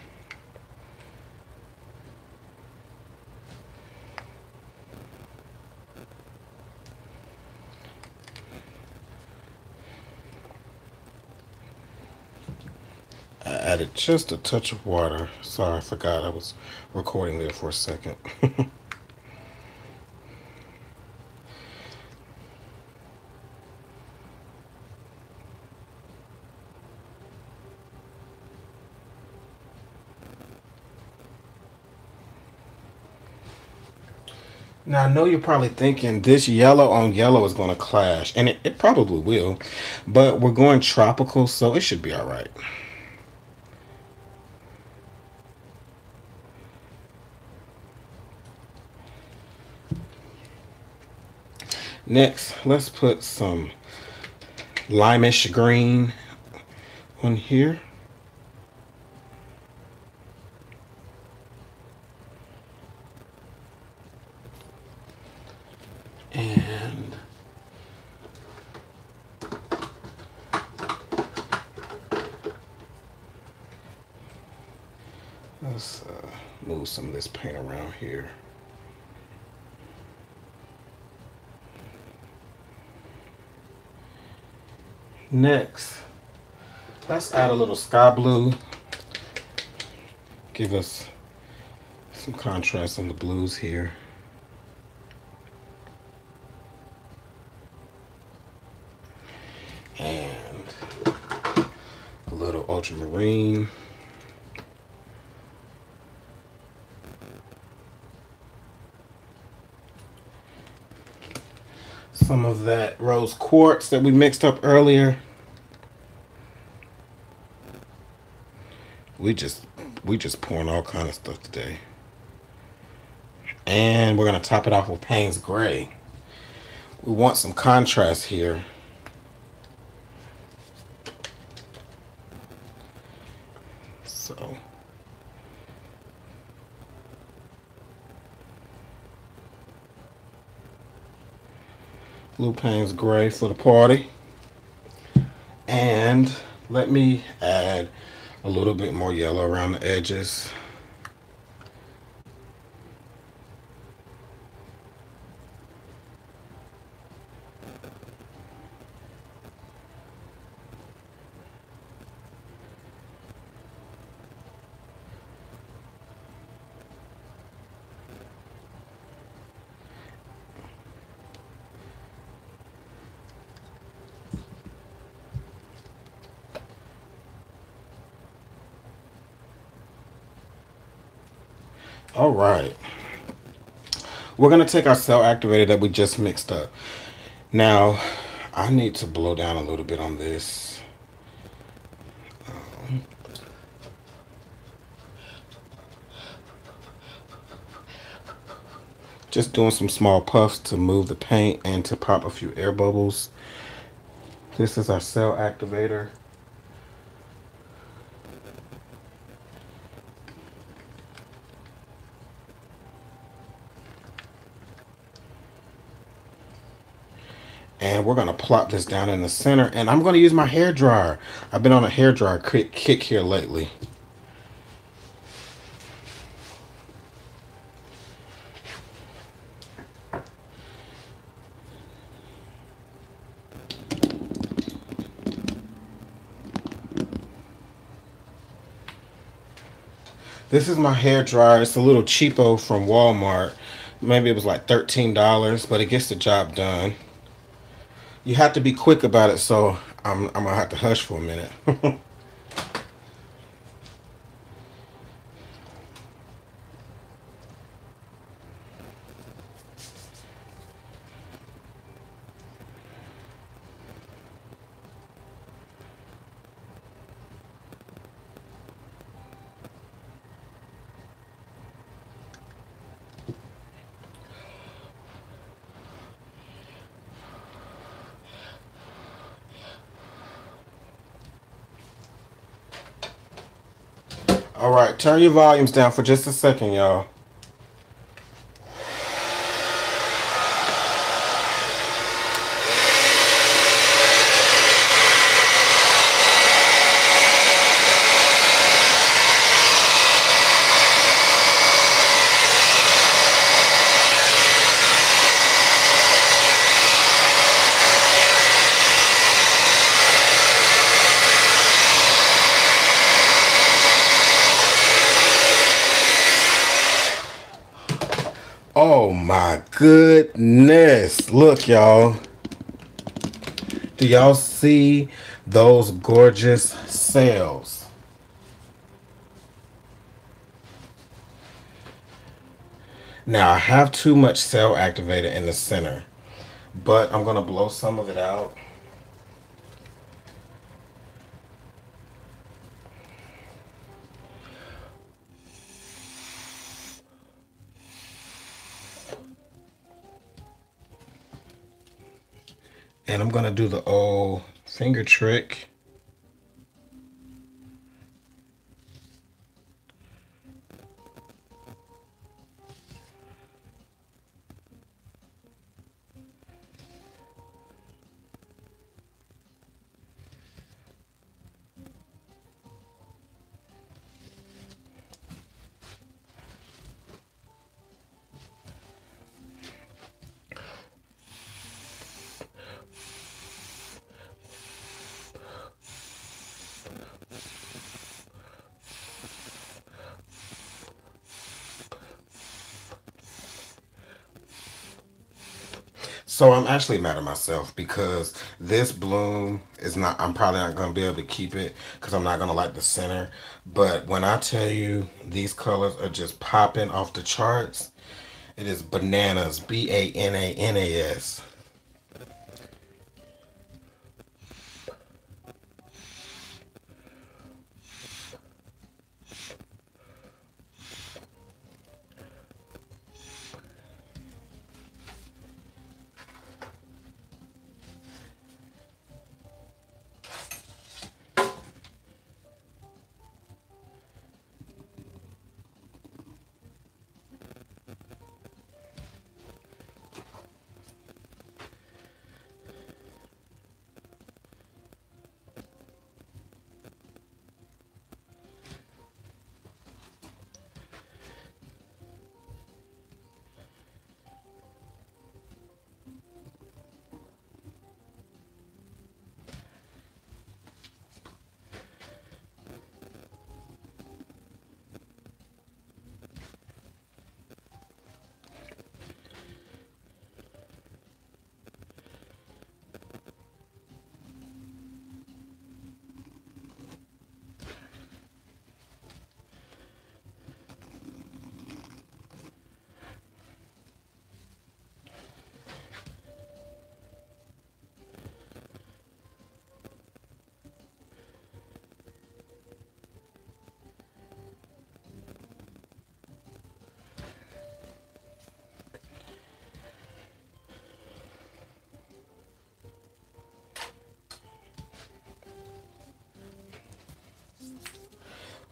I added just a touch of water. Sorry, I forgot I was recording there for a second. Now, I know you're probably thinking this yellow on yellow is going to clash, and it, it probably will, but we're going tropical, so it should be all right. Next, let's put some limish green on here. Here. Next, let's add a little sky blue. Give us some contrast on the blues here. And a little ultramarine. Some of that rose quartz that we mixed up earlier. We just we just pouring all kind of stuff today. And we're gonna top it off with Payne's Gray. We want some contrast here. So Blue Payne's Gray for the party. And let me add a little bit more yellow around the edges. All right, we're gonna take our cell activator that we just mixed up. Now, I need to blow down a little bit on this. Um, just doing some small puffs to move the paint and to pop a few air bubbles. This is our cell activator. And we're going to plop this down in the center. And I'm going to use my hair dryer. I've been on a hair dryer kick here lately. This is my hair dryer. It's a little cheapo from Walmart. Maybe it was like thirteen dollars, but it gets the job done. You have to be quick about it, so I'm, I'm gonna have to hush for a minute. All right, turn your volumes down for just a second, y'all. Oh my goodness, look y'all, do y'all see those gorgeous sails? Now I have too much sail activator in the center, but I'm gonna blow some of it out. And I'm gonna do the old finger trick. So I'm actually mad at myself because this bloom is not, I'm probably not going to be able to keep it because I'm not going to like the center. But when I tell you these colors are just popping off the charts, it is bananas, B A N A N A S.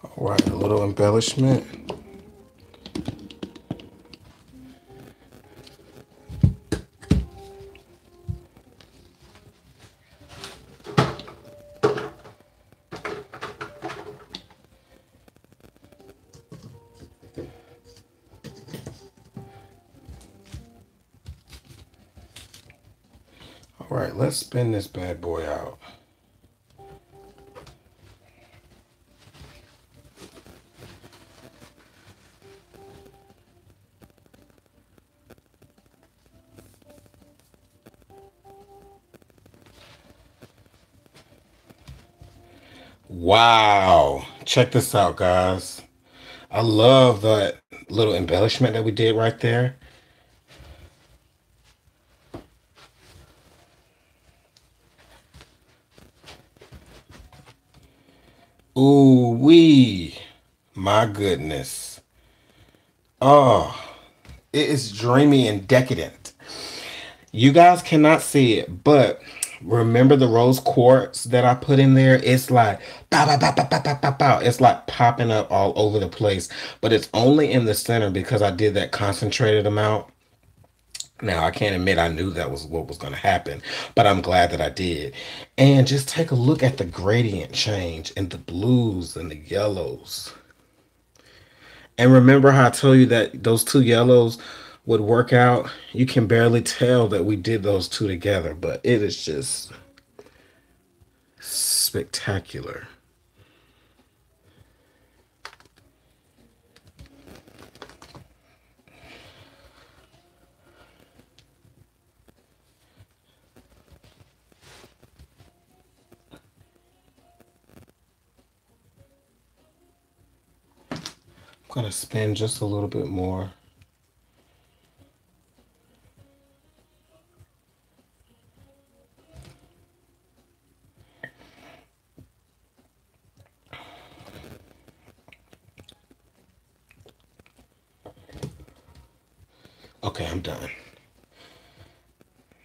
All right, a little embellishment. All right, let's spin this bad boy out. Wow, check this out, guys. I love that little embellishment that we did right there. Ooh wee, my goodness. Oh, it is dreamy and decadent. You guys cannot see it, but remember the rose quartz that I put in there? It's like pow, pow, pow, pow, pow, pow, pow. It's like popping up all over the place, but it's only in the center because I did that concentrated amount. Now, I can't admit I knew that was what was going to happen, but I'm glad that I did. And just take a look at the gradient change and the blues and the yellows. And remember how I told you that those two yellows would work out? You can barely tell that we did those two together, but it is just spectacular. I'm gonna spin just a little bit more. Okay, I'm done.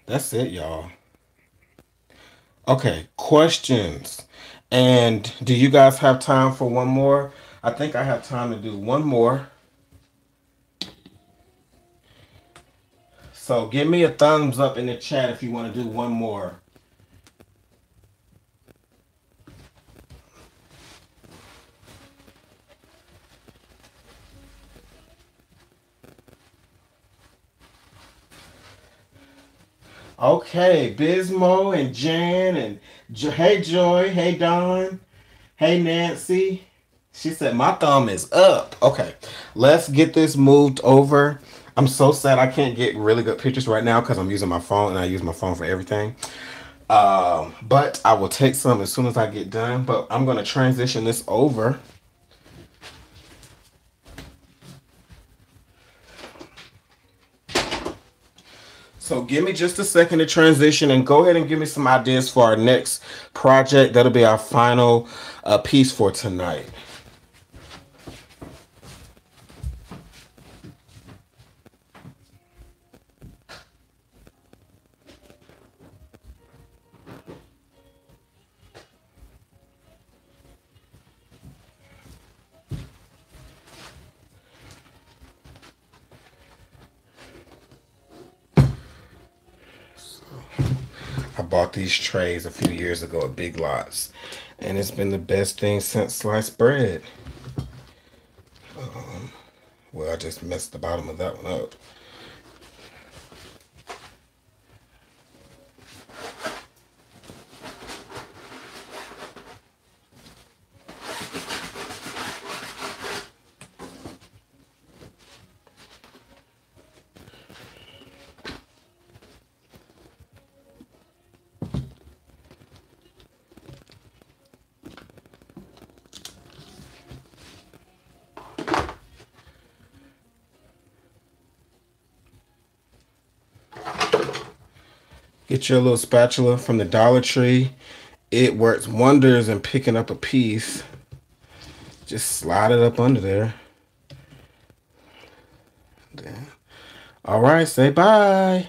That's it, y'all. Okay, questions. And do you guys have time for one more? I think I have time to do one more. So give me a thumbs up in the chat if you want to do one more. Okay, Bismo and Jan and jo hey Joy, hey Don, hey Nancy. She said my thumb is up. Okay, let's get this moved over. I'm so sad I can't get really good pictures right now because I'm using my phone and I use my phone for everything. Um, but I will take some as soon as I get done. But I'm going to transition this over. So give me just a second to transition and go ahead and give me some ideas for our next project. That'll be our final uh, piece for tonight. Bought these trays a few years ago at Big Lots, and it's been the best thing since sliced bread. Um, well, I just messed the bottom of that one up. Get your little spatula from the Dollar Tree. It works wonders in picking up a piece. Just slide it up under there. There. All right, say bye.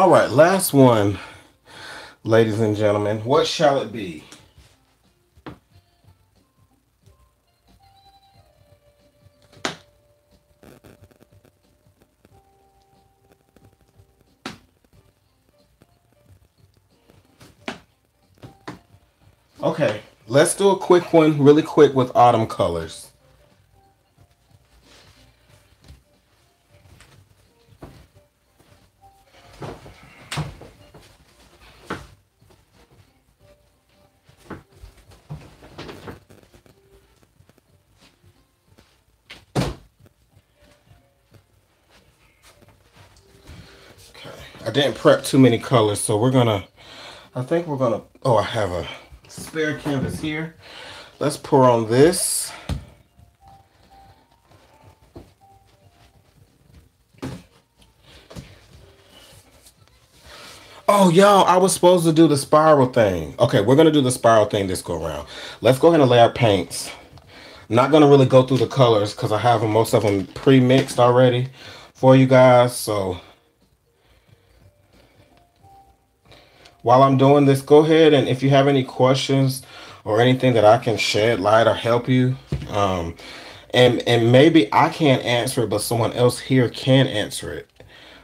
All right, last one, ladies and gentlemen. What shall it be? Okay, let's do a quick one, really quick, with autumn colors. Okay, I didn't prep too many colors, so we're gonna, I think we're gonna, oh, I have a spare canvas here. Let's pour on this. Oh, y'all, I was supposed to do the spiral thing. Okay, we're gonna do the spiral thing this go around. Let's go ahead and lay our paints. I'm not gonna really go through the colors because I have them, most of them pre-mixed already for you guys. So while I'm doing this, go ahead and if you have any questions or anything that I can shed light or help you, um, and and maybe I can't answer it, but someone else here can answer it.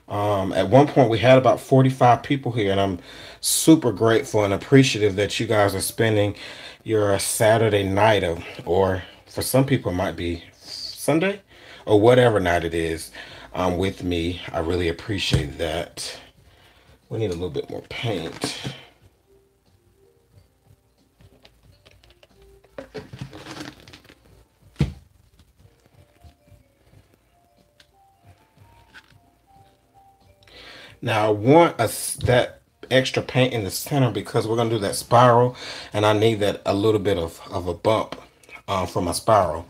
Um, at one point, we had about forty-five people here, and I'm super grateful and appreciative that you guys are spending your Saturday night of, or for some people, it might be Sunday or whatever night it is, um, with me. I really appreciate that. We need a little bit more paint. Now I want us that extra paint in the center because we're gonna do that spiral, and I need that a little bit of, of a bump uh, for my spiral.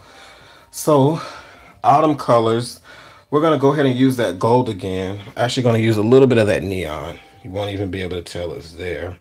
So autumn colors, we're gonna go ahead and use that gold again. Actually gonna use a little bit of that neon. You won't even be able to tell it's there.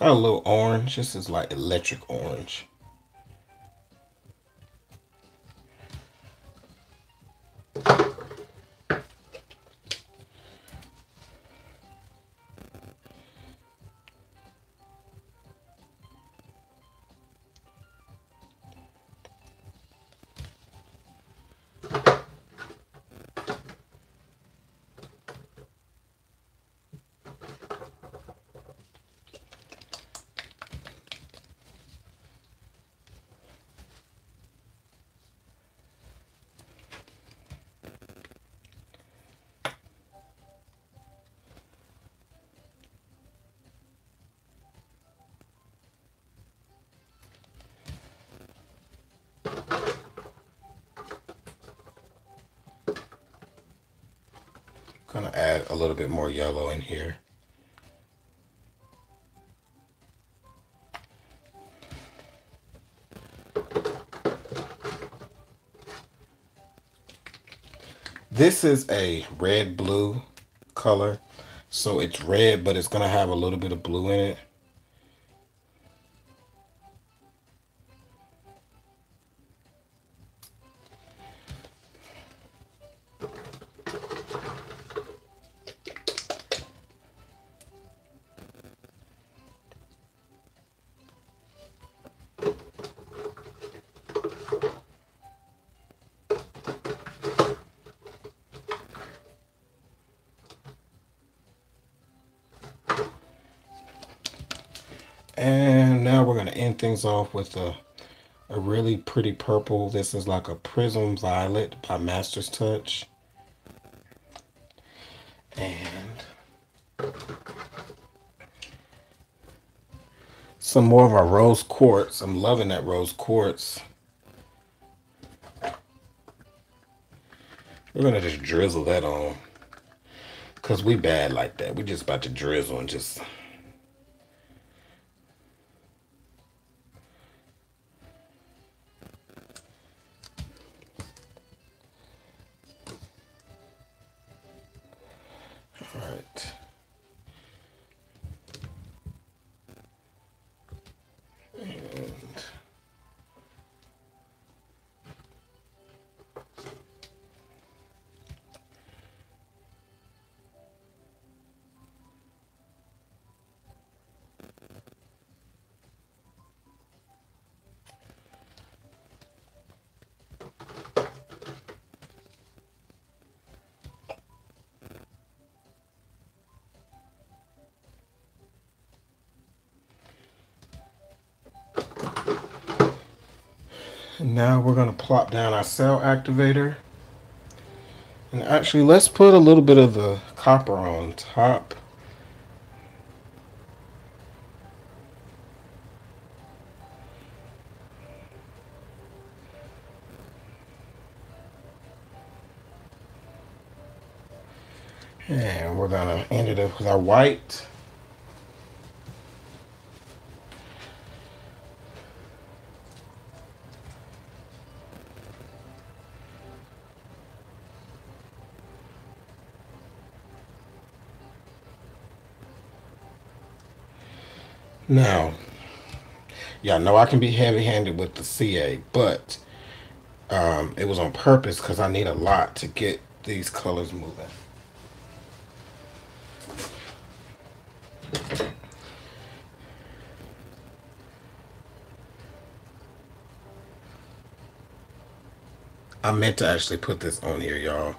Got a little orange. This is like electric orange. Gonna add a little bit more yellow in here. This is a red blue color, so it's red, but it's gonna have a little bit of blue in it. And now we're gonna end things off with a, a really pretty purple. This is like a prism violet by Master's Touch. And some more of our rose quartz. I'm loving that rose quartz. We're gonna just drizzle that on, cause we bad like that. We just about to drizzle and just. Now we're going to plop down our cell activator. And actually, let's put a little bit of the copper on top. And we're going to end it up with our white. Now, y'all know I can be heavy-handed with the C A, but um, it was on purpose because I need a lot to get these colors moving. I meant to actually put this on here, y'all.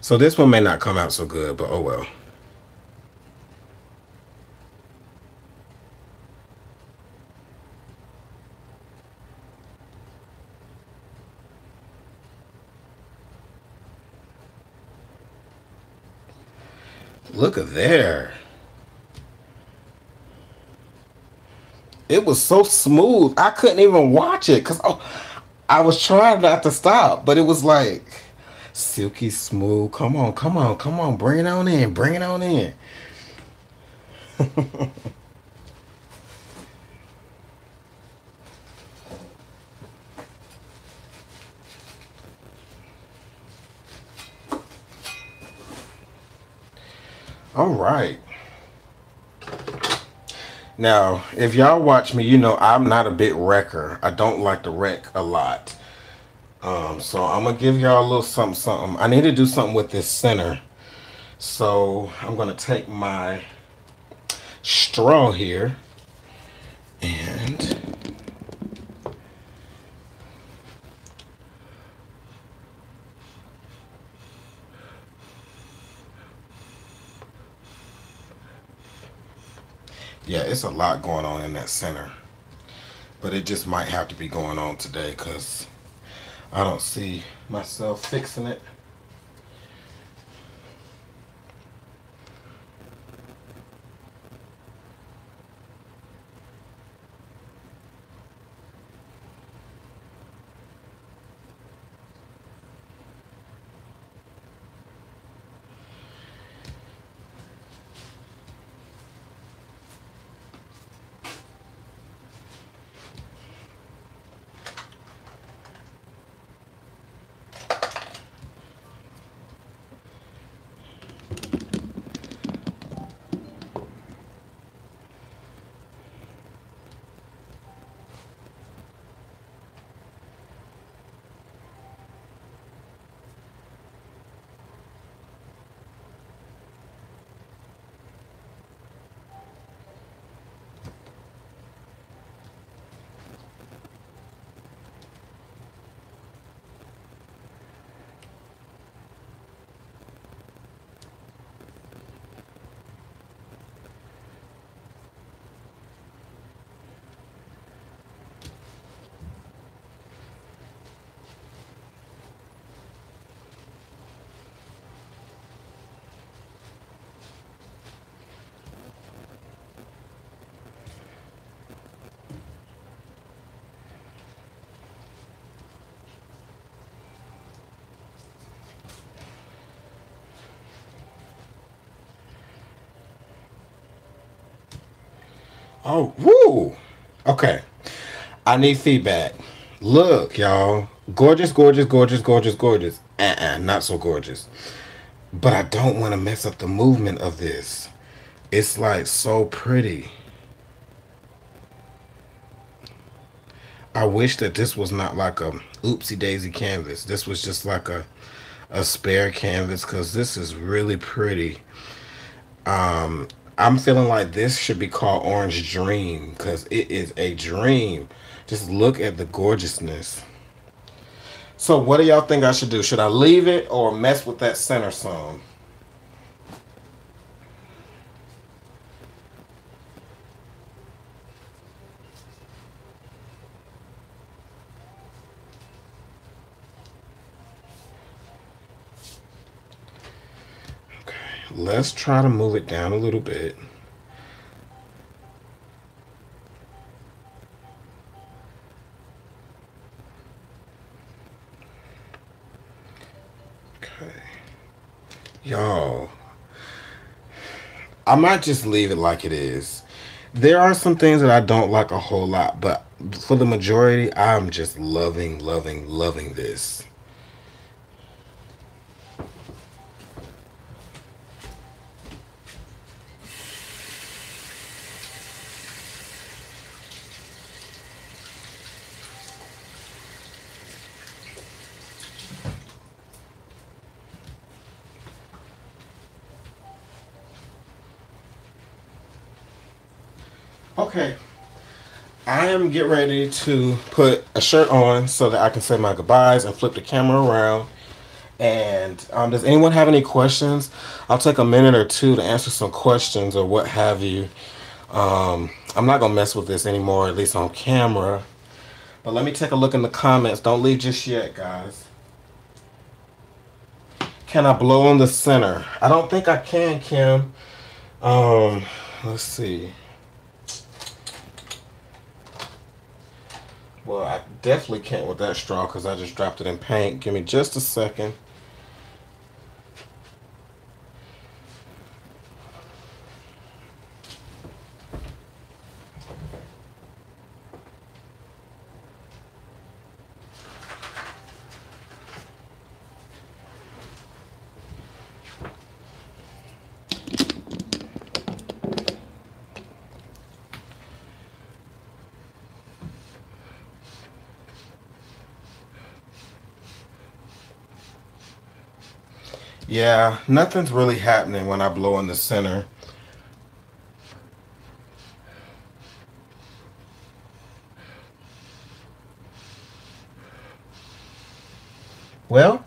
So this one may not come out so good, but oh well. Look at there. It was so smooth. I couldn't even watch it because oh, I was trying not to stop, but it was like silky smooth. Come on, come on, come on. Bring it on in. Bring it on in. All right. Now, if y'all watch me, you know I'm not a big wrecker. I don't like to wreck a lot. Um, so I'm going to give y'all a little something, something. I need to do something with this center. So I'm going to take my straw here and... Yeah, it's a lot going on in that center, but it just might have to be going on today because I don't see myself fixing it. Oh, woo. Okay. I need feedback. Look, y'all. Gorgeous, gorgeous, gorgeous, gorgeous, gorgeous. Uh-uh, not so gorgeous. But I don't want to mess up the movement of this. It's like so pretty. I wish that this was not like a oopsie daisy canvas. This was just like a a spare canvas, because this is really pretty. Um, I'm feeling like this should be called Orange Dream, because it is a dream. Just look at the gorgeousness. So what do y'all think I should do? Should I leave it or mess with that center some? Let's try to move it down a little bit. Okay. Y'all, I might just leave it like it is. There are some things that I don't like a whole lot, but for the majority, I'm just loving, loving, loving this. Okay, I am getting ready to put a shirt on so that I can say my goodbyes and flip the camera around. And um, does anyone have any questions? I'll take a minute or two to answer some questions or what have you. Um, I'm not going to mess with this anymore, at least on camera. But let me take a look in the comments. Don't leave just yet, guys. Can I blow in the center? I don't think I can, Kim. Um, let's see. Well, I definitely can't with that straw because I just dropped it in paint. Give me just a second. Yeah, nothing's really happening when I blow in the center. Well,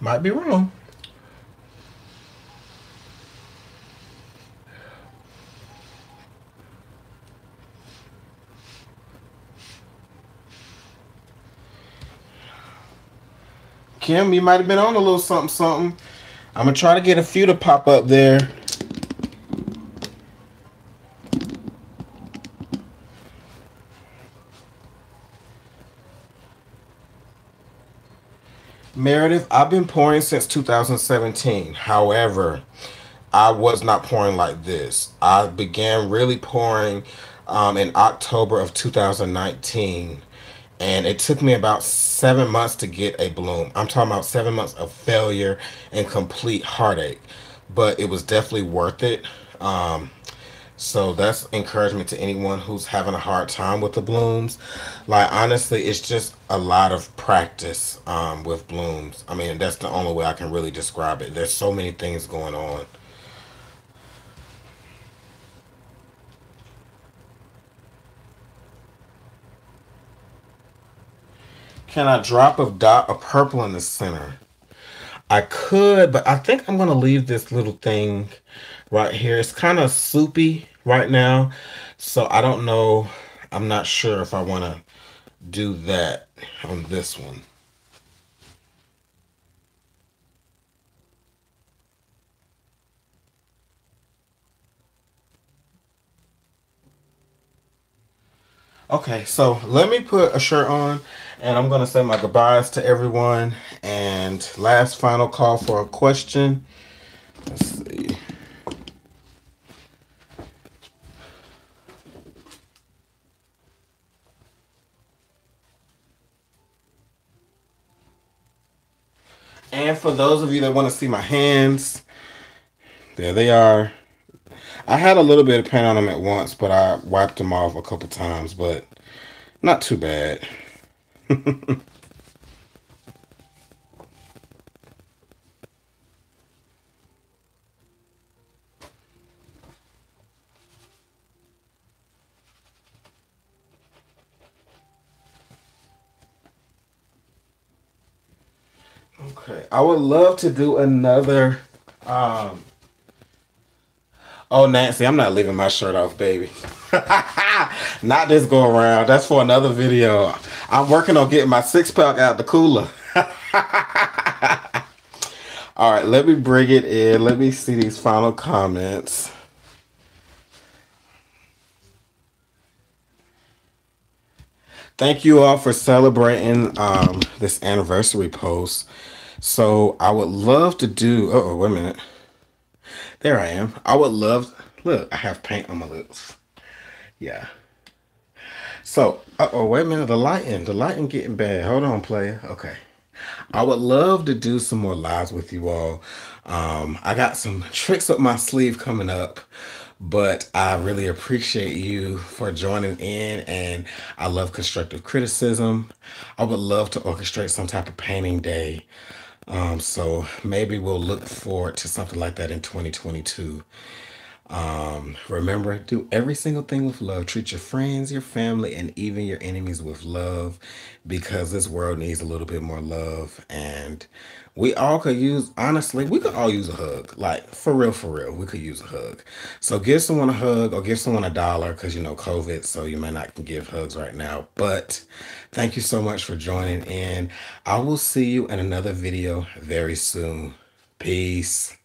might be wrong. Kim, you might have been on a little something, something. I'm going to try to get a few to pop up there. Meredith, I've been pouring since two thousand seventeen. However, I was not pouring like this. I began really pouring um, in October of two thousand nineteen. And it took me about seven months to get a bloom. I'm talking about seven months of failure and complete heartache. But it was definitely worth it. Um, so that's encouragement to anyone who's having a hard time with the blooms. Like, honestly, it's just a lot of practice um, with blooms. I mean, that's the only way I can really describe it. There's so many things going on. Can I drop a dot of purple in the center? I could, but I think I'm going to leave this little thing right here. It's kind of soupy right now, so I don't know. I'm not sure if I want to do that on this one. Okay, so let me put a shirt on, and I'm going to say my goodbyes to everyone. And last final call for a question. Let's see. And for those of you that want to see my hands, there they are. I had a little bit of paint on them at once, but I wiped them off a couple times, but not too bad. Okay, I would love to do another, um, oh, Nancy, I'm not leaving my shirt off, baby. Not this go around. That's for another video. I'm working on getting my six pack out the cooler. All right, let me bring it in. Let me see these final comments. Thank you all for celebrating um, this anniversary post. So I would love to do, uh-oh, wait a minute. There I am. I would love, look, I have paint on my lips. Yeah. So, uh-oh, wait a minute. The lighting, the lighting getting bad. Hold on, player. Okay. I would love to do some more lives with you all. Um, I got some tricks up my sleeve coming up, but I really appreciate you for joining in, and I love constructive criticism. I would love to orchestrate some type of painting day. Um, so maybe we'll look forward to something like that in twenty twenty-two. Um, remember, do every single thing with love. Treat your friends, your family, and even your enemies with love, because this world needs a little bit more love. And we all could use, honestly, we could all use a hug. Like, for real, for real, we could use a hug. So give someone a hug or give someone a dollar, because, you know, COVID, so you may not give hugs right now. But thank you so much for joining in. I will see you in another video very soon. Peace.